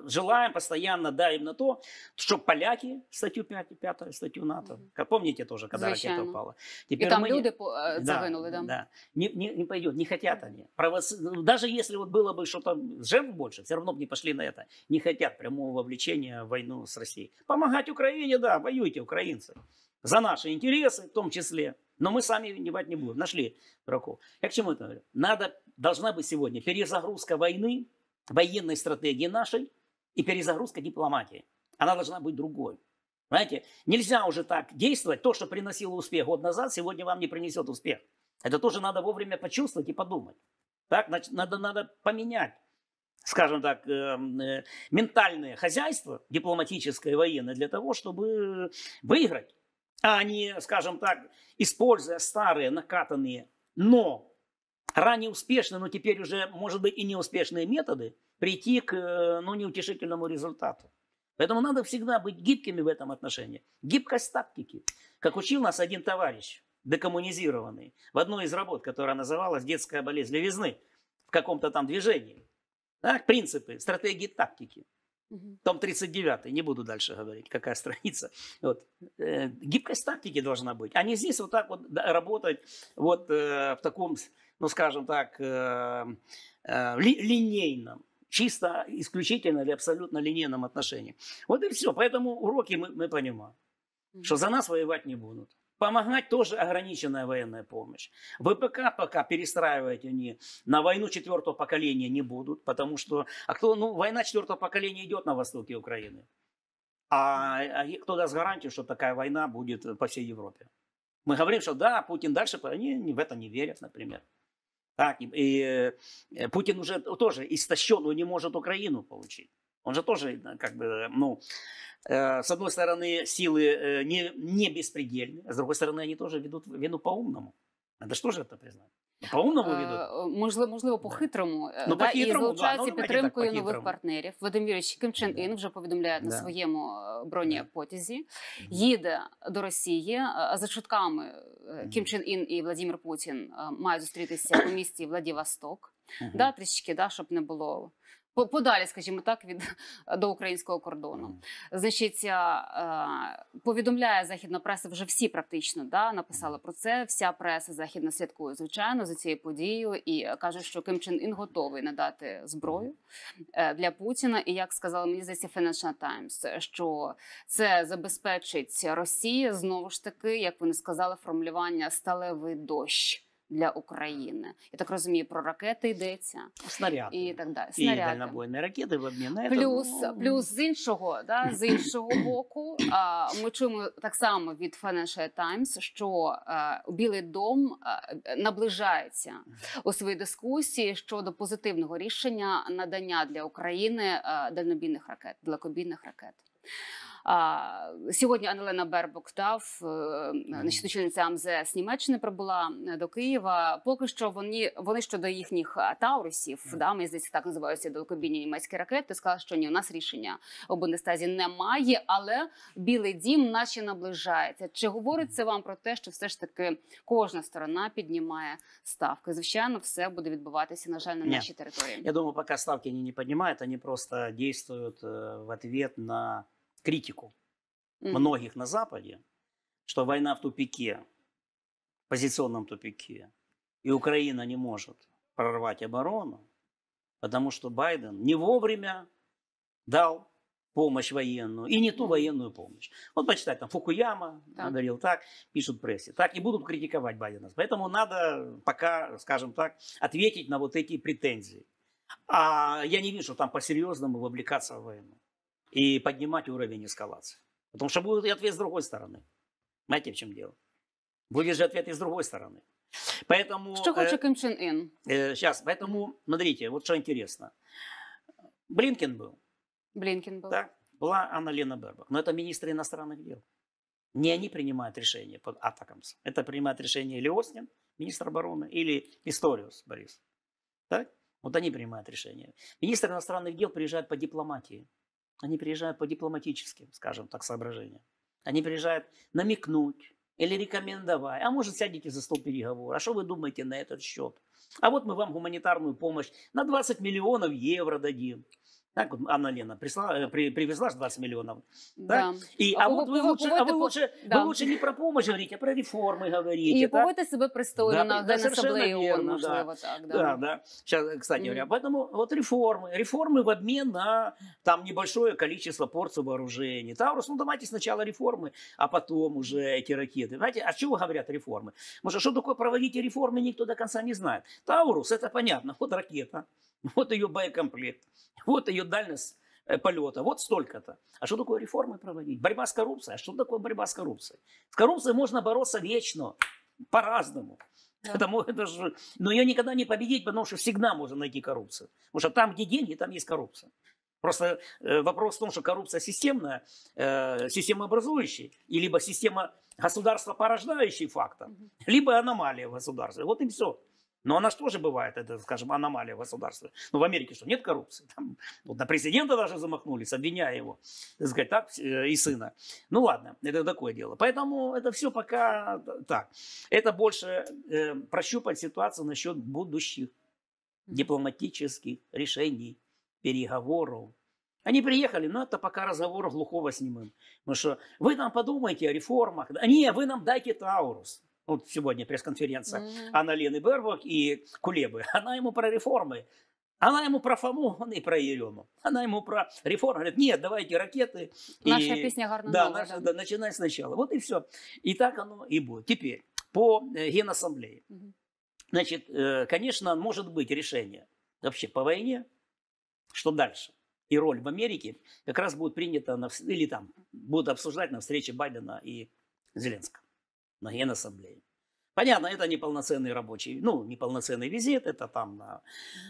желаем постоянно, даем на то, чтобы поляки статью 5, статью НАТО, помните тоже, когда ракета упала. Теперь и там люди загинули, да? Да. Не пойдет, не хотят они. Даже если вот было бы что-то жертв больше, все равно бы не пошли на это. Не хотят прямого вовлечения в войну с Россией. Помогать Украине, да, воюйте, украинцы. За наши интересы в том числе. Но мы сами воевать не будем. Нашли дураков. Я к чему это говорю? Должна быть сегодня перезагрузка войны, военной стратегии нашей и перезагрузка дипломатии. Она должна быть другой. Понимаете? Нельзя уже так действовать. То, что приносило успех год назад, сегодня вам не принесет успех. Это тоже надо вовремя почувствовать и подумать. Так? Надо поменять, скажем так, ментальное хозяйство, дипломатическое и военное, для того, чтобы выиграть. А не, скажем так, используя старые, накатанные, но ранее успешные, но теперь уже, может быть, и неуспешные методы, прийти к неутешительному результату. Поэтому надо всегда быть гибкими в этом отношении. Гибкость тактики. Как учил нас один товарищ, декоммунизированный, в одной из работ, которая называлась «Детская болезнь левизны», в каком-то там движении. Так, принципы, стратегии тактики. Том 39, не буду дальше говорить, какая страница. Вот. Гибкость тактики должна быть. А не здесь вот так вот работать вот в таком... ну, скажем так, линейном, чисто исключительно или абсолютно линейном отношении. Вот и все. Поэтому уроки мы понимаем, что за нас воевать не будут. Помогать тоже ограниченная военная помощь. ВПК пока перестраивать они на войну четвертого поколения не будут, потому что война четвертого поколения идет на востоке Украины. А кто даст гарантию, что такая война будет по всей Европе? Мы говорим, что да, Путин дальше, они в это не верят, например. Так, и Путин уже тоже истощен, он не может Украину получить. Он же тоже, с одной стороны, силы не беспредельны, а с другой стороны, они тоже ведут вину по-умному. Надо ж тоже это признать. По-умному ведуть? Можливо, по-хитрому. Ну, і залучаються підтримкою нових партнерів. Вадим Юрійович, Кім Чен Ын вже повідомляє на своєму бронепотязі. Їде до Росії. За чутками, Кім Чен Ын і Владимир Путін мають зустрітися у місті Владивосток. Трішечки, щоб не було... Подалі, скажімо так, до українського кордону. Значить, повідомляє західна преса, вже всі практично написали про це, вся преса західна слідкує, звичайно, за цією подією і каже, що Кім Чен Ын готовий надати зброю для Путіна. І, як сказала мені, здається, Financial Times, що це забезпечить Росії, знову ж таки, як вони сказали, формулювання «сталевий дощ» для України. Я так розумію, про ракети йдеться. Снаряди. І так далі. І дальнобойні ракети в обмін на це. Плюс з іншого боку, ми чуємо так само від Financial Times, що Білий дім наближається у своїй дискусії щодо позитивного рішення надання для України дальнобійних ракет, далекобійних ракет. Сьогодні Анналена Бербок, начальниця МЗС Німеччини, прибула до Києва. Поки що вони щодо їхніх Таурусів, мені здається, так називаються далекобійні німецькі ракети, сказали, що ні, у нас рішення у Бундестазі немає, але Білий дім наче наближається. Чи говорить це вам про те, що все ж таки кожна сторона піднімає ставки? Звичайно, все буде відбуватися, на жаль, на нашій території. Я думаю, поки ставки не піднімають, вони просто діють в відповідь на критику многих на Западе, что война в тупике, в позиционном тупике, и Украина не может прорвать оборону, потому что Байден не вовремя дал помощь военную, и не ту военную помощь. Вот почитайте, там Фукуяма говорил так, пишут в прессе, так, и будут критиковать Байдена. Поэтому надо пока, скажем так, ответить на вот эти претензии. А я не вижу там по-серьезному вовлекаться в войну и поднимать уровень эскалации. Потому что будет и ответ с другой стороны. Знаете, в чем дело? Будет же ответ и с другой стороны. Поэтому... Что хочет Ким Чен Ын? Сейчас, поэтому, смотрите, вот что интересно. Блинкен был. Блинкен был. Да? Была Анналена Бербок. Но это министры иностранных дел. Не они принимают решение под атаком. Это принимает решение или Остин, министр обороны, или Историус Борис. Так? Вот они принимают решение. Министр иностранных дел приезжает по дипломатии. Они приезжают по дипломатическим, скажем так, соображениям. Они приезжают намекнуть или рекомендовать. А может, сядете за стол переговора. А что вы думаете на этот счет? А вот мы вам гуманитарную помощь на 20 миллионов евро дадим. Так вот Анналена привезла 20 миллионов. Да. Вы лучше не про помощь говорите, а про реформы говорите. И поводьте себя пристойно на Генасаблеї ООН, возможно, так. Да. Сейчас, кстати говоря, поэтому вот реформы в обмен на там небольшое количество порций вооружений. Таурус, давайте сначала реформы, а потом уже эти ракеты. Знаете, а чего говорят реформы? Может, что такое проводите реформы, никто до конца не знает. Таурус, это понятно, вот ракета. Вот ее боекомплект, вот ее дальность полета, вот столько-то. А что такое реформы проводить? Борьба с коррупцией. А что такое борьба с коррупцией? С коррупцией можно бороться вечно, по-разному. Но ее никогда не победить, потому что всегда можно найти коррупцию. Потому что там, где деньги, там есть коррупция. Просто вопрос в том, что коррупция системная, системообразующая, и либо система государства, порождающая фактор, либо аномалия в государстве. Вот и все. Но она же тоже бывает, это, скажем, аномалия в государстве. Ну, в Америке что, нет коррупции? Там, вот на президента даже замахнулись, обвиняя его, так сказать, так, и сына. Ну, ладно, это такое дело. Поэтому это все пока так. Это больше прощупать ситуацию насчет будущих дипломатических решений, переговоров. Они приехали, но это пока разговор глухого с немым. Потому что вы там подумайте о реформах. Не, вы нам дайте Таурус. Вот сегодня пресс-конференция Анналены Бербок и Кулебы. Она ему про реформы. Она ему про Фому, он и про Ерему. Она ему про реформу. Говорит, нет, давайте ракеты. Наша песня «Гарна Нова». Да, наша, да, начинай сначала. Вот и все. И так оно и будет. Теперь, по Генассамблее. Значит, конечно, может быть решение вообще по войне, что дальше. И роль в Америке как раз будет принята, на, или там будут обсуждать на встрече Байдена и Зеленского на Генассамблее. Понятно, это неполноценный рабочий, ну, неполноценный визит, это там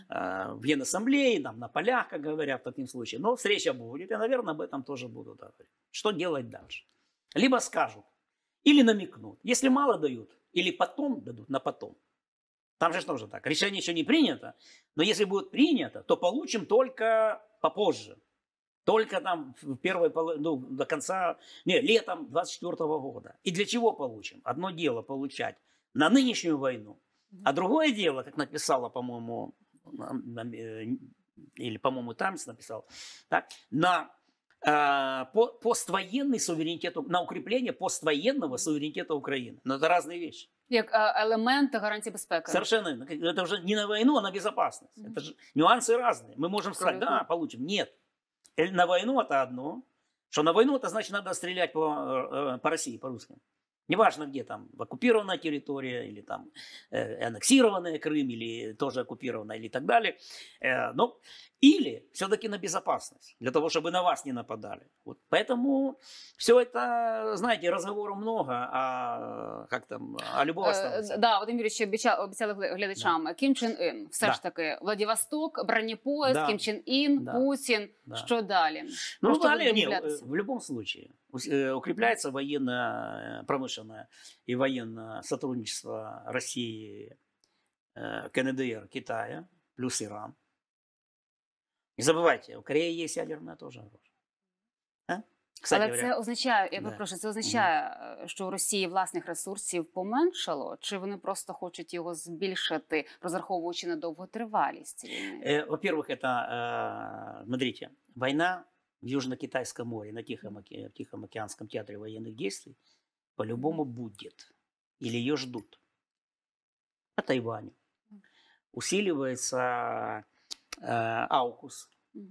в Генассамблее, там на полях, как говорят в таком случае. Но встреча будет, и, наверное, об этом тоже будут говорить. Что делать дальше? Либо скажут, или намекнут. Если мало дают, или потом дадут, на потом. Там же тоже так, решение еще не принято, но если будет принято, то получим только попозже. Только там в первой половине, ну, до конца, нет, летом 24-го года. И для чего получим? Одно дело получать на нынешнюю войну, а другое дело, как написала, по-моему, или, по-моему, Таймс написал, так, на поствоенный суверенитет, на укрепление поствоенного суверенитета Украины. Но это разные вещи. Как элемент гарантии безопасности. Совершенно. Это уже не на войну, а на безопасность. Это же нюансы разные. Мы можем сказать, да, получим. Нет. На войну это одно. Что на войну это значит надо стрелять по России, по-русски. Неважно где там, оккупированная территория, или там аннексированная Крым, или тоже оккупированная, или так далее. Но, или все-таки на безопасность, для того, чтобы на вас не нападали. Вот поэтому все это, знаете, разговоров много, а как там, а любого осталось. Да, Вадим Юрьевич, обіцяли глядачам. Да. Кім Чен Ын, все ж таки, Владивосток, бронепоезд, да. Кім Чен Ын, да. Путин, да. Что далі? Ну, что далі, в любом случае. Укрепляется военно-промышленное и военное сотрудничество России, КНДР, Китая, плюс Иран. Не забывайте, у Кореи есть ядерное тоже оружие. А? Кстати, але говоря, це означає, я попрошу, це означає, що у Росії власних ресурсів поменшало, чи вони просто хочуть його збільшити, розраховуючи на довготривалість? Во-первых, это, смотрите, война в Южно-Китайском море, на Тихоокеанском театре военных действий, по-любому будет. Или ее ждут. По Тайваню. Усиливается Аукус.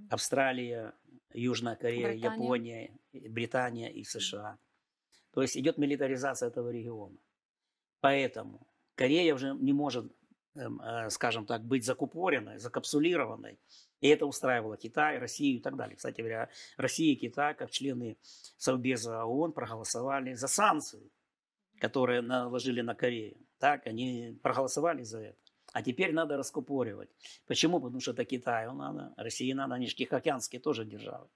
Австралия, Южная Корея, Британия. Япония, Британия и США. То есть идет милитаризация этого региона. Поэтому Корея уже не может, скажем так, быть закупоренной, закапсулированной. И это устраивало Китай, Россию и так далее. Кстати говоря, Россия и Китай, как члены Совбеза ООН, проголосовали за санкции, которые наложили на Корею. Так, они проголосовали за это. А теперь надо раскупоривать. Почему? Потому что это Китаю надо, России надо, они же тихоокеанские тоже державы.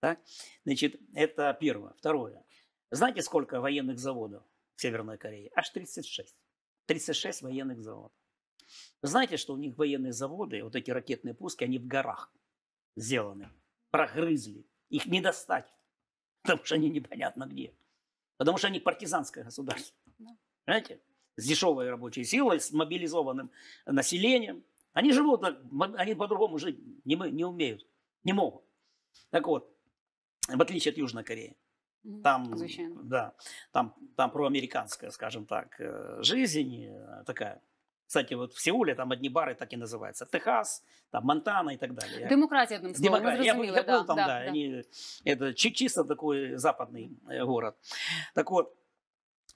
Так? Значит, это первое. Второе. Знаете, сколько военных заводов в Северной Корее? Аж 36. 36 военных заводов. Знаете, что у них военные заводы, вот эти ракетные пуски, они в горах сделаны, прогрызли. Их не достать, потому что они непонятно где. Потому что они партизанское государство. Понимаете? С дешевой рабочей силой, с мобилизованным населением. Они живут, они по-другому жить не умеют, не могут. Так вот, в отличие от Южной Кореи. Там, да, там проамериканская, скажем так, жизнь такая. Кстати, вот в Сеуле там одни бары так и называются. Техас, там Монтана и так далее. Демократия, одним словом. Я был там, да. Они, это чисто такой западный город. Так вот,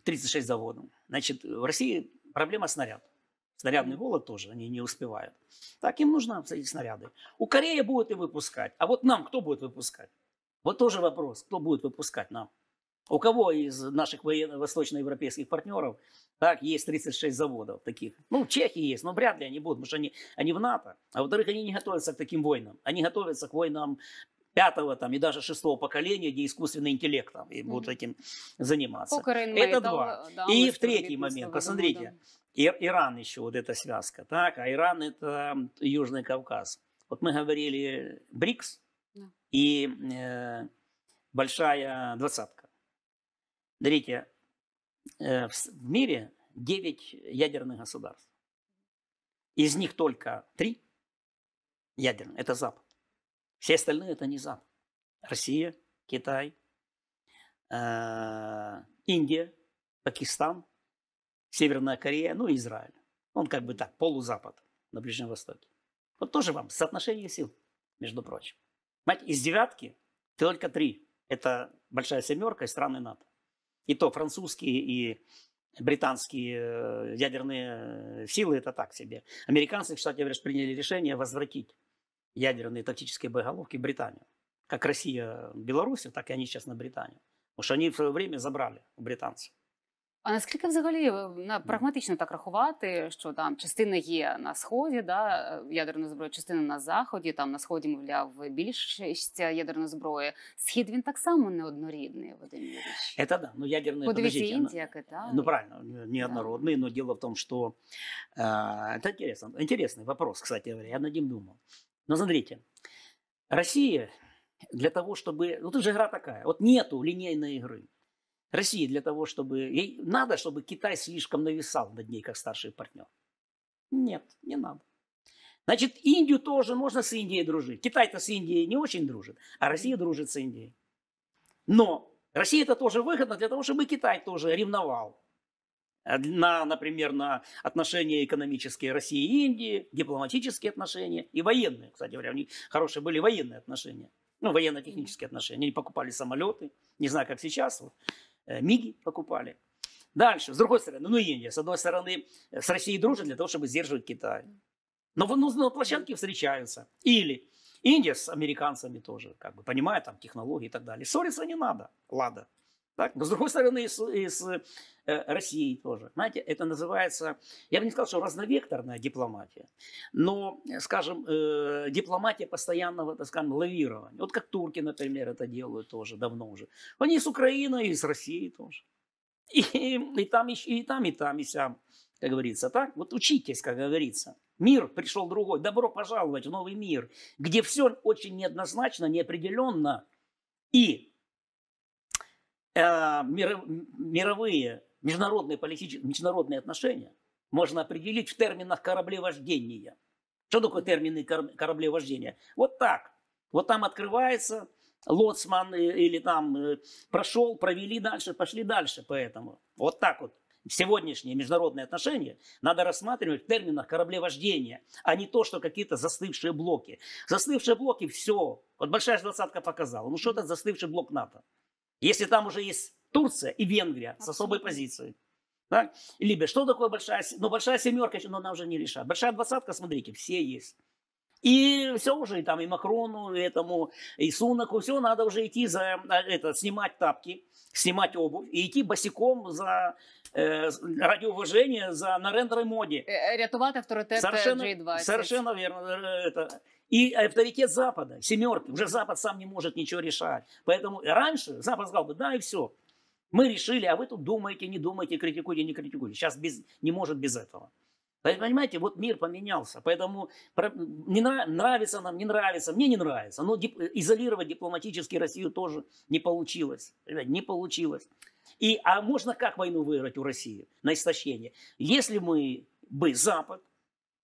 36 заводов. Значит, в России проблема снаряд. Снарядный голод тоже, они не успевают. Так, им нужны эти снаряды. У Кореи будут и выпускать. А вот нам кто будет выпускать? Вот тоже вопрос, кто будет выпускать нам? У кого из наших восточноевропейских партнеров так, есть 36 заводов таких? Ну, в Чехии есть, но вряд ли они будут, потому что они в НАТО. А во-вторых, они не готовятся к таким войнам. Они готовятся к войнам 5-го там, и даже 6-го поколения, где искусственный интеллект там, и будут этим заниматься. Это два. И в третий момент, посмотрите, Иран еще, вот эта связка. Так, а Иран это Южный Кавказ. Вот мы говорили БРИКС и большая двадцатка. Смотрите, в мире 9 ядерных государств. Из них только 3 ядерных. Это Запад. Все остальные это не Запад. Россия, Китай, Индия, Пакистан, Северная Корея, ну и Израиль. Он как бы так, полузапад на Ближнем Востоке. Вот тоже вам соотношение сил, между прочим. Понимаете, из девятки только три. Это большая семерка и страны НАТО. И то французские и британские ядерные силы – это так себе. Американцы, кстати, приняли решение возвратить ядерные тактические боеголовки в Британию. Как Россия Белоруссию, так и они сейчас на Британию. Потому що вони в своє время забрали у британців. А наскільки взагалі прагматично так рахувати, що там частина є на Сході, да, ядерної зброї, частина на Заході, там на Сході, мовляв, більшість ядерної зброї. Схід, він так само неоднорідний, Вадим Юрьевич. Это да, но ядерная... Подивіться, Індія, Китай. Ну правильно, неоднородный, да. Но дело в том, что... это интересный вопрос, кстати говоря, я над ним думал. Но смотрите, Россия... Для того, чтобы... Ну, тут же игра такая. Вот нету линейной игры. России для того, чтобы... Ей надо, чтобы Китай слишком нависал над ней, как старший партнер. Нет, не надо. Значит, Индию тоже можно с Индией дружить. Китай-то с Индией не очень дружит, а Россия дружит с Индией. Но Россия-то тоже выгодна для того, чтобы Китай тоже ревновал. Например, на отношения экономические России и Индии, дипломатические отношения и военные. Кстати говоря, у них хорошие были военные отношения. Ну, военно-технические отношения. Они покупали самолеты, не знаю, как сейчас, вот, МИГи покупали. Дальше, с другой стороны, ну, Индия, с одной стороны, с Россией дружит для того, чтобы сдерживать Китай. Но на площадке встречаются. Или Индия с американцами тоже, как бы, понимая там технологии и так далее. Ссориться не надо, ладно. Так? Но с другой стороны, и с Россией тоже. Знаете, это называется, я бы не сказал, что разновекторная дипломатия, но, скажем, дипломатия постоянного, так скажем, лавирования. Вот как турки, например, это делают тоже давно уже. Они с Украиной, и с Россией тоже. И там, и сям, как говорится. Так? Вот учитесь, как говорится. Мир пришел другой. Добро пожаловать в новый мир, где все очень неоднозначно, неопределенно и... мировые, международные отношения можно определить в терминах кораблевождения. Что такое термины кораблевождения? Вот так. Вот там открывается лоцман или там прошел, провели дальше, пошли дальше. Поэтому вот так вот сегодняшние международные отношения надо рассматривать в терминах кораблевождения, а не то, что какие-то застывшие блоки. Застывшие блоки все. Вот большая двадцатка показала. Ну что это застывший блок НАТО? Если там уже есть Турция и Венгрия с особой позицией. Да? Либо что такое большая... Ну, большая семерка, но она уже не решает. Большая двадцатка, смотрите, все есть. И все уже, и там и Макрону, и этому, и Сунаку, все надо уже идти за... Это, снимать тапки, снимать обувь и идти босиком за... ради уважения за Нарендрой Моди. Рятувати авторитет G20. Совершенно верно. Это... И авторитет Запада, семерки. Уже Запад сам не может ничего решать. Поэтому раньше Запад сказал бы, да и все. Мы решили, а вы тут думаете, не думаете, критикуете, не критикуете. Сейчас не может без этого. Понимаете, вот мир поменялся. Поэтому не нравится нам, не нравится, мне не нравится. Но изолировать дипломатически Россию тоже не получилось. Не получилось. А можно как войну выиграть у России на истощение? Если мы бы Запад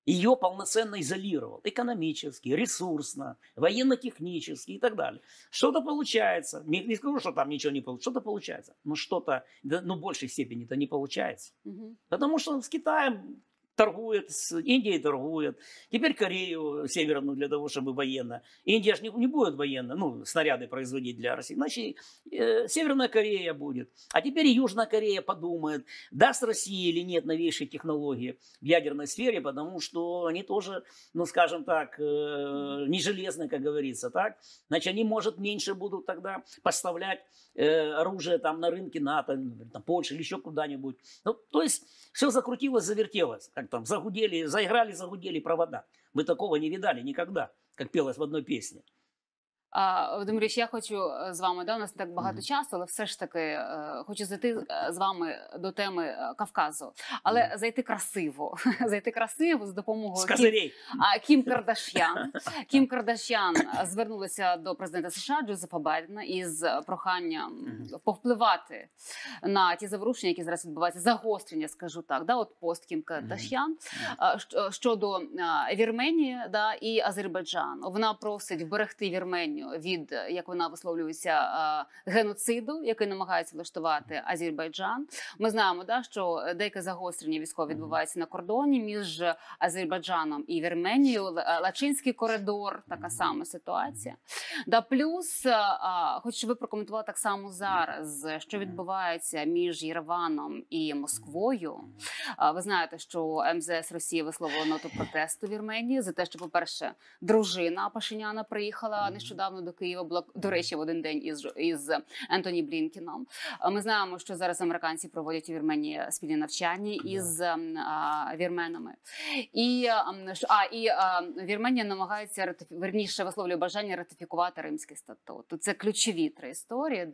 ее полноценно изолировал экономически, ресурсно, военно-технически и так далее. Что-то получается. Не скажу, что там ничего не получится. Что-то получается. Но что-то, ну, в большей степени-то не получается. Угу. Потому что с Китаем торгует, с Индией торгует. Теперь Корею Северную для того, чтобы военно. Индия же не будет военно, ну, снаряды производить для России. Значит, Северная Корея будет. А теперь Южная Корея подумает, даст России или нет новейшие технологии в ядерной сфере, потому что они тоже, ну, скажем так, не железные, как говорится, так. Значит, они, может, меньше будут тогда поставлять оружие там на рынке НАТО, там, Польши или еще куда-нибудь. Ну, то есть, все закрутилось, завертелось. Там загудели, заиграли, загудели провода. Мы такого не видали никогда, как пелось в одной песне. Володимир, я хочу з вами, да, у нас не так багато часу, але все ж таки хочу зайти з вами до теми Кавказу. Але зайти красиво з допомогою Кім Кардашьян. Кім Кардашьян звернулася до президента США Джозефа Байдена із проханням повпливати на ті заворушення, які зараз відбуваються, загострення, скажу так, да, от пост Кім Кардашьян щодо Вірменії, да, і Азербайджану. Вона просить вберегти Вірменію від, як вона висловлюється, геноциду, який намагається влаштувати Азербайджан. Ми знаємо, що деяке загострення військове відбувається на кордоні між Азербайджаном і Вірменією. Лачинський коридор, така сама ситуація. Плюс, хочу, щоб ви прокоментували так само зараз, що відбувається між Єреваном і Москвою. Ви знаєте, що МЗС Росії висловило ноту протесту Вірменії за те, що, по-перше, дружина Пашиняна приїхала нещодавно до Києва, була, до речі, в один день із Ентоні Блінкеном. Ми знаємо, що зараз американці проводять у Вірменії спільні навчання із вірменами. І Вірменія намагається, верніше, висловлює бажання ратифікувати Римський статут. Це ключові три історії,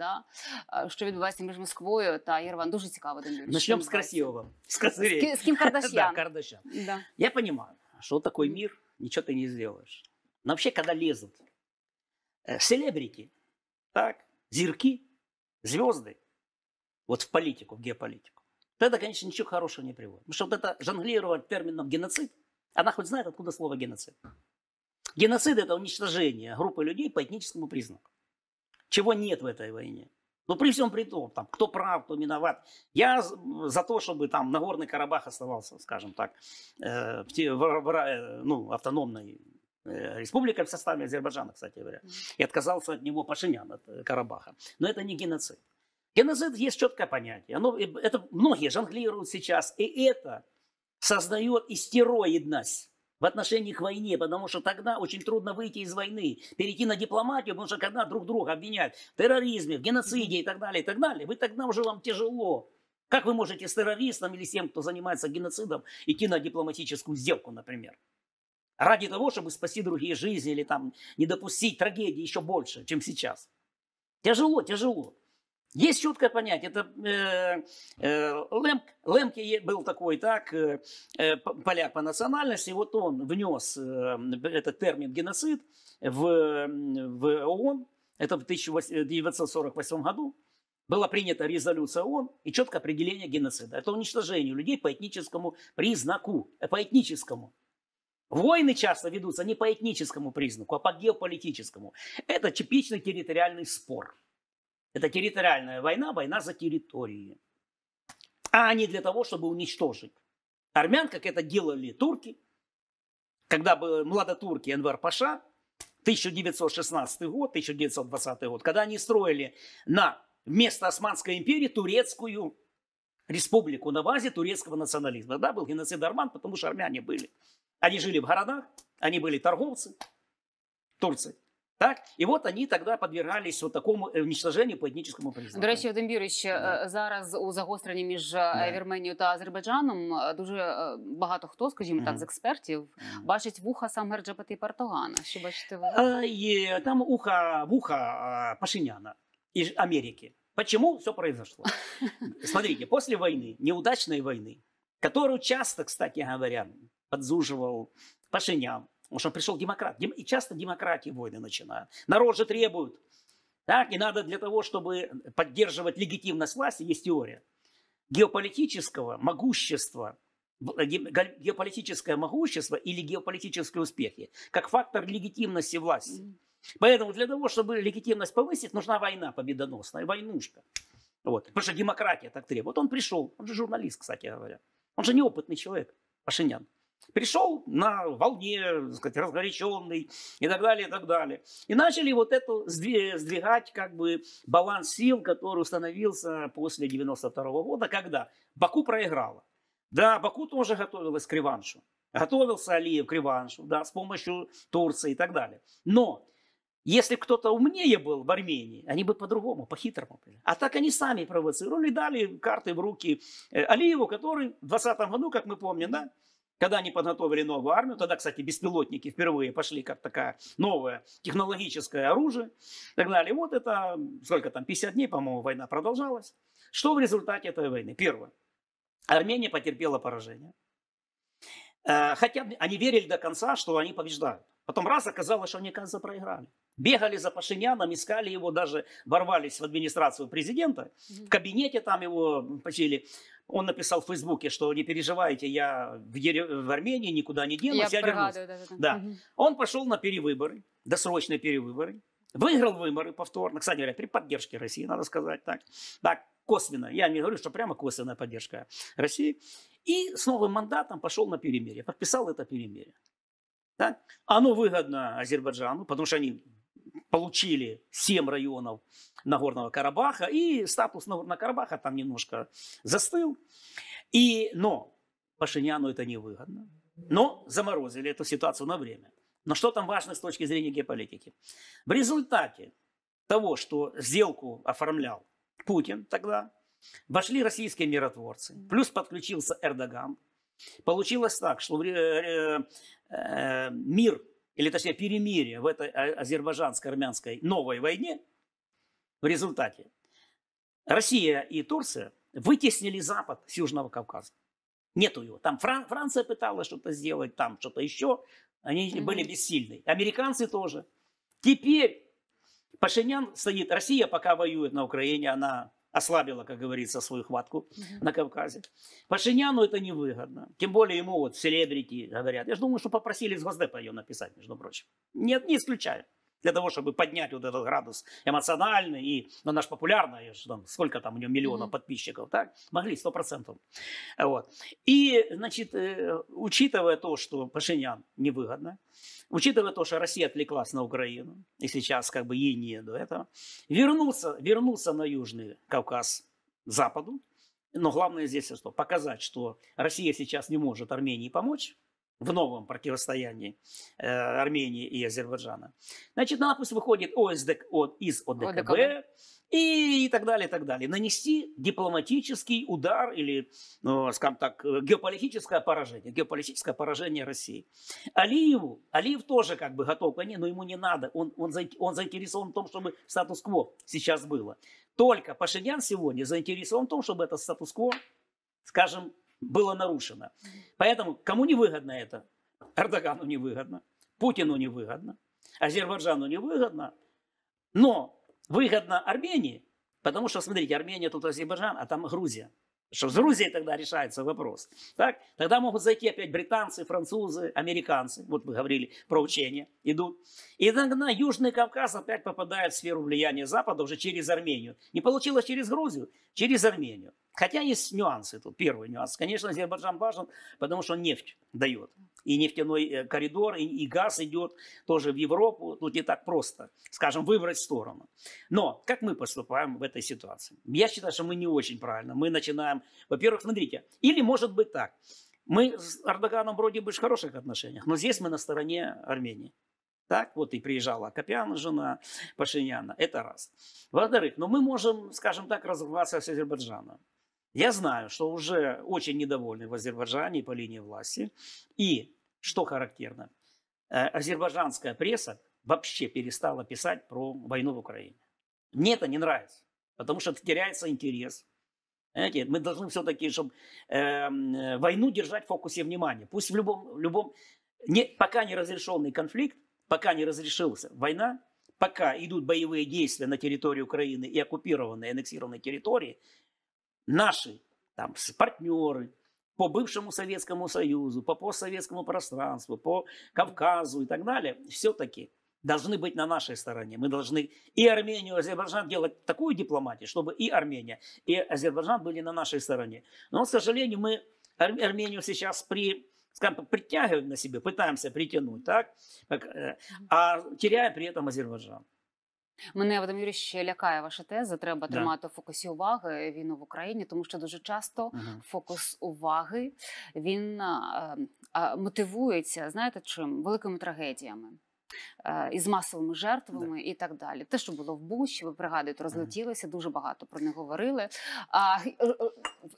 що відбувається між Москвою та Єреваном. Дуже цікаво. Начнем с красивого. С Ким Кардашьян. Я понимаю, что такой мир, ничего ты не сделаешь. Но вообще, когда лезут селебрити, зирки, звезды, вот в политику, в геополитику, то это, конечно, ничего хорошего не приводит. Потому что вот это жонглировать термином геноцид, она хоть знает, откуда слово геноцид. Геноцид – это уничтожение группы людей по этническому признаку. Чего нет в этой войне. Но при всем при том, там, кто прав, кто виноват. Я за то, чтобы там Нагорный Карабах оставался, скажем так, автономной республикой в составе Азербайджана, кстати говоря. И отказался от него Пашинян, от Карабаха. Но это не геноцид. Геноцид есть четкое понятие. Это многие жонглируют сейчас. И это создает истероидность в отношении к войне, потому что тогда очень трудно выйти из войны, перейти на дипломатию, потому что когда друг друга обвиняют в терроризме, в геноциде и так далее, вы тогда уже вам тяжело. Как вы можете с террористом или с тем, кто занимается геноцидом, идти на дипломатическую сделку, например? Ради того, чтобы спасти другие жизни или там не допустить трагедии еще больше, чем сейчас. Тяжело, тяжело. Есть четкое понятие. Это Лемки был такой, поляк по национальности. Вот он внес этот термин геноцид в ООН. Это в 1948 году. Была принята резолюция ООН и четкое определение геноцида. Это уничтожение людей по этническому признаку. По этническому. Войны часто ведутся не по этническому признаку, а по геополитическому. Это типичный территориальный спор. Это территориальная война за территории. А не для того, чтобы уничтожить армян, как это делали турки, когда были младотурки Энвер-паша, 1916 год, 1920 год, когда они строили вместо Османской империи турецкую республику на базе турецкого национализма. Тогда был геноцид армян, потому что армяне были. Они жили в городах, они были торговцы Турции. І от вони тоді підвергались такому знищенню по етнічному признаку. До речі, Вадим Юрійович, зараз у загостренні між Вірменією та Азербайджаном дуже багато хто, скажімо так, з експертів, бачить вуха сам Герджапеті Партогана. Що бачите ви? Там вуха Пашиняна із Америки. Чому все произошло? Смотрите, після війни, неудачної війни, яку часто, кстати говоря, підзужував Пашинян, потому что пришел демократ. И часто демократии войны начинают. Народ же требует. И надо для того, чтобы поддерживать легитимность власти, есть теория, геополитическое могущество или геополитические успехи, как фактор легитимности власти. Поэтому для того, чтобы легитимность повысить, нужна война победоносная, войнушка. Потому что демократия так требует. Он пришел, он же журналист, кстати говоря. Он же неопытный человек, Пашинян. Пришел на волне, так сказать, разгоряченный и так далее, и так далее. И начали вот это сдвигать баланс сил, который установился после 92-го года, когда Баку проиграла. Да, Баку тоже готовилась к реваншу. Готовился Алиев к реваншу, с помощью Турции и так далее. Но если кто-то умнее был в Армении, они бы по-другому, по-хитрому. А так они сами провоцировали, дали карты в руки Алиеву, который в 20-м году, как мы помним, когда они подготовили новую армию, тогда, кстати, беспилотники впервые пошли как такое новое технологическое оружие и так далее. Вот это, сколько там, 50 дней, по-моему, война продолжалась. Что в результате этой войны? Первое. Армения потерпела поражение. Хотя они верили до конца, что они побеждают. Потом раз оказалось, что они, оказывается, проиграли. Бегали за Пашиняном, искали его, даже ворвались в администрацию президента. В кабинете там его почили. Он написал в Фейсбуке, что не переживайте, я в Армении никуда не денусь, я вернусь. Он пошел на перевыборы, досрочные перевыборы. выиграл выборы повторно, кстати говоря, при поддержке России, надо сказать так, косвенно, я не говорю, что прямо косвенная поддержка России, и с новым мандатом пошел на перемирие, подписал это перемирие. Так? Оно выгодно Азербайджану, потому что они получили 7 районов Нагорного Карабаха, и статус Нагорного Карабаха там немножко застыл, но Пашиняну это не выгодно, но заморозили эту ситуацию на время. Но что там важно с точки зрения геополитики? В результате того, что сделку оформлял Путин тогда, вошли российские миротворцы, плюс подключился Эрдоган. Получилось так, что мир, или точнее перемирие в этой азербайджанско-армянской новой войне, в результате Россия и Турция вытеснили Запад с Южного Кавказа. Нету его. Там Франция пыталась что-то сделать, там что-то еще. Они были бессильны. Американцы тоже. Теперь Пашинян стоит. Россия пока воюет на Украине. Она ослабила, как говорится, свою хватку на Кавказе. Пашиняну это невыгодно. Тем более ему вот селебрити говорят. Я же думаю, что попросили из Госдепа ее написать, между прочим. Нет, не исключаю. Для того, чтобы поднять вот этот градус эмоциональный. И она же популярная. Сколько там у нее миллионов подписчиков. Так? Могли, 100%. Вот. И, значит, учитывая то, что Пашинян невыгодно, учитывая то, что Россия отвлеклась на Украину, и сейчас как бы ей не до этого, вернулся на Южный Кавказ Западу. Но главное здесь что? Показать, что Россия сейчас не может Армении помочь в новом противостоянии Армении и Азербайджана. Значит, на пусть выходит из ОДКБ и так далее, и так далее. Нанести дипломатический удар или, ну, скажем так, геополитическое поражение России. Алиев тоже как бы готов, но ему не надо. Он заинтересован в том, чтобы статус-кво сейчас было. Только Пашинян сегодня заинтересован в том, чтобы этот статус-кво, скажем, было нарушено. Поэтому кому не выгодно это? Эрдогану не выгодно, Путину не выгодно, Азербайджану не выгодно, но выгодно Армении, потому что, смотрите, Армения, тут Азербайджан, а там Грузия. Что с Грузией тогда решается вопрос. Так? Тогда могут зайти опять британцы, французы, американцы. Вот мы говорили про учения. Идут. И тогда Южный Кавказ опять попадает в сферу влияния Запада уже через Армению. Не получилось через Грузию, через Армению. Хотя есть нюансы тут. Первый нюанс. Конечно, Азербайджан важен, потому что он нефть дает. И нефтяной коридор, и газ идет тоже в Европу. Тут не так просто, скажем, выбрать сторону. Но как мы поступаем в этой ситуации? Я считаю, что мы не очень правильно. Мы начинаем, во-первых, смотрите, или может быть так. Мы с Эрдоганом вроде бы в хороших отношениях, но здесь мы на стороне Армении. Так вот и приезжала Копян, жена Пашиняна. Это раз. Во-вторых, но мы можем, скажем так, разорваться с Азербайджаном. Я знаю, что уже очень недовольны в Азербайджане по линии власти. И, что характерно, азербайджанская пресса вообще перестала писать про войну в Украине. Мне это не нравится, потому что теряется интерес. Знаете, мы должны все-таки, чтобы войну держать в фокусе внимания. Пусть в любом пока не разрешенный конфликт, пока не разрешился война, пока идут боевые действия на территории Украины и оккупированные, аннексированные территории, наши там партнеры по бывшему Советскому Союзу, по постсоветскому пространству, по Кавказу и так далее, все-таки должны быть на нашей стороне. Мы должны и Армению, и Азербайджан делать такую дипломатию, чтобы и Армения, и Азербайджан были на нашей стороне. Но, к сожалению, мы Армению сейчас притягиваем на себе, пытаемся притянуть, так? А теряем при этом Азербайджан. Мене, Вадим Юрійович, лякає ваша теза, треба тримати у фокусі уваги війну в Україні, тому що дуже часто фокус уваги, він мотивується, знаєте чим, великими трагедіями, із масовими жертвами і так далі. Те, що було в Бучі, ви пригадуєте, розлетілося, дуже багато про не говорили.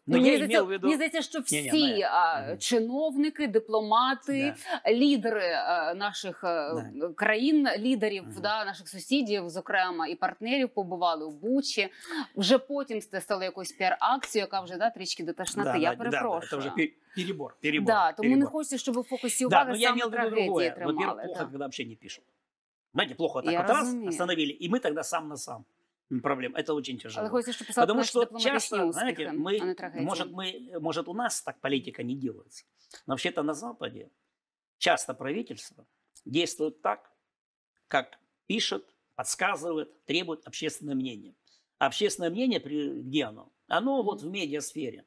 Мені здається, що всі чиновники, дипломати, лідери наших країн, лідерів наших сусідів, зокрема, і партнерів побували у Бучі. Вже потім стали якусь піар-акцію, яка вже трішки до тошноти. Я перепрошую. Перебор, перебор. Да, то мы не хочется, чтобы в фокусе уваги сам трагедии тримали. Во-первых, плохо, когда вообще не пишут. Знаете, плохо так вот раз, остановили, и мы тогда сам на сам. Проблем. Это очень тяжело. Потому что часто, знаете, может у нас так политика не делается. Но вообще-то на Западе часто правительство действует так, как пишет подсказывает, требует общественное мнение. А общественное мнение, где оно? Оно вот в медиасфере.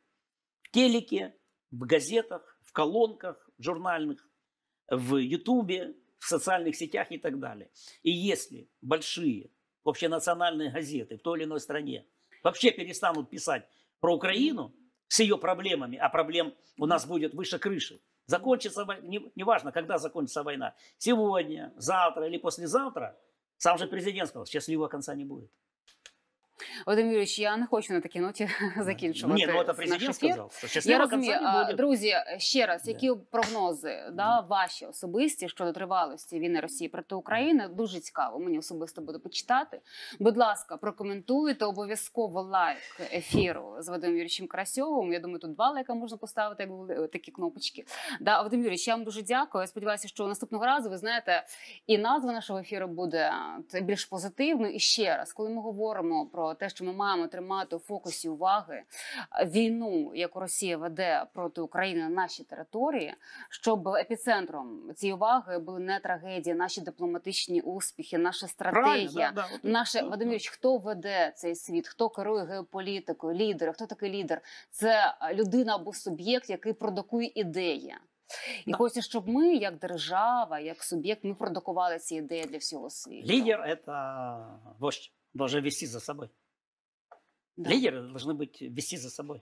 В телеке, в газетах, в колонках журнальных, в Ютубе, в социальных сетях и так далее. И если большие общенациональные газеты в той или иной стране вообще перестанут писать про Украину с ее проблемами, а проблем у нас будет выше крыши, закончится война, неважно, когда закончится война, сегодня, завтра или послезавтра, сам же президент сказал, счастливого конца не будет. Вадим Юрьевич, я не хочу на такій ноті закінчувати. Ні, ну це президент сказав. Я розумію. Друзі, ще раз, які прогнози ваші особисті щодо тривалості війни Росії проти України? Дуже цікаво, мені особисто буде почитати. Будь ласка, прокоментуйте, обов'язково лайк ефіру з Вадимом Юрьовичем Карасьовим. Я думаю, тут 2 лайка можна поставити, як такі кнопочки. Вадим Юрьович, я вам дуже дякую. Я сподіваюся, що наступного разу, ви знаєте, і назва нашого ефіру буде більш позитивною. І ще раз, коли ми говоримо про те, що ми маємо тримати у фокусі уваги війну, яку Росія веде проти України на нашій території, щоб епіцентром цієї уваги були не трагедії, наші дипломатичні успіхи, наша стратегія. Вадим Юрьович, хто веде цей світ, хто керує геополітикою, лідери, хто такий лідер? Це людина або суб'єкт, який продукує ідеї. І хочеться, щоб ми, як держава, як суб'єкт, ми продукували ці ідеї для всього світу. Лідер – це вождь. Должен вести за собой. Да. Лидеры должны вести за собой.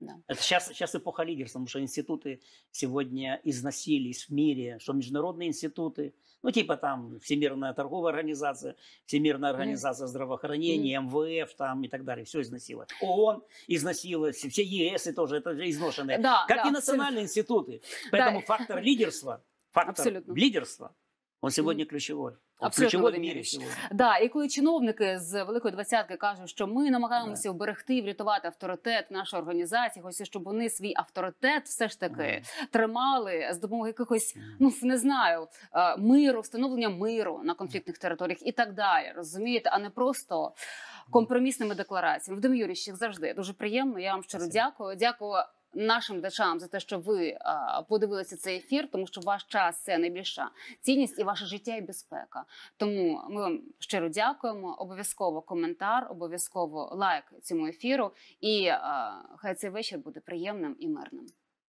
Да. Это сейчас эпоха лидерства, потому что институты сегодня износились в мире, что международные институты, ну типа там Всемирная торговая организация, Всемирная организация здравоохранения, МВФ там и так далее, все износило. ООН износилось, все ЕС тоже это изношенные, как и национальные институты. Поэтому фактор лидерства, он сегодня ключевой. Абсолютно, Вадим Юрійович. І коли чиновники з Великої Двадцятки кажуть, що ми намагаємося вберегти і врятувати авторитет нашої організації, хочеться, щоб вони свій авторитет все ж таки тримали з допомогою якихось, ну, не знаю, миру, встановлення миру на конфліктних територіях і так далі, розумієте, а не просто компромісними деклараціями. Вадим Юрійович, як завжди, дуже приємно, я вам щиро дякую. Дякую нашим глядачам за те, що ви подивилися цей ефір, тому що ваш час – це найбільша цінність і ваше життя і безпека. Тому ми вам щиро дякуємо, обов'язково коментар, обов'язково лайк цьому ефіру і хай цей вечір буде приємним і мирним.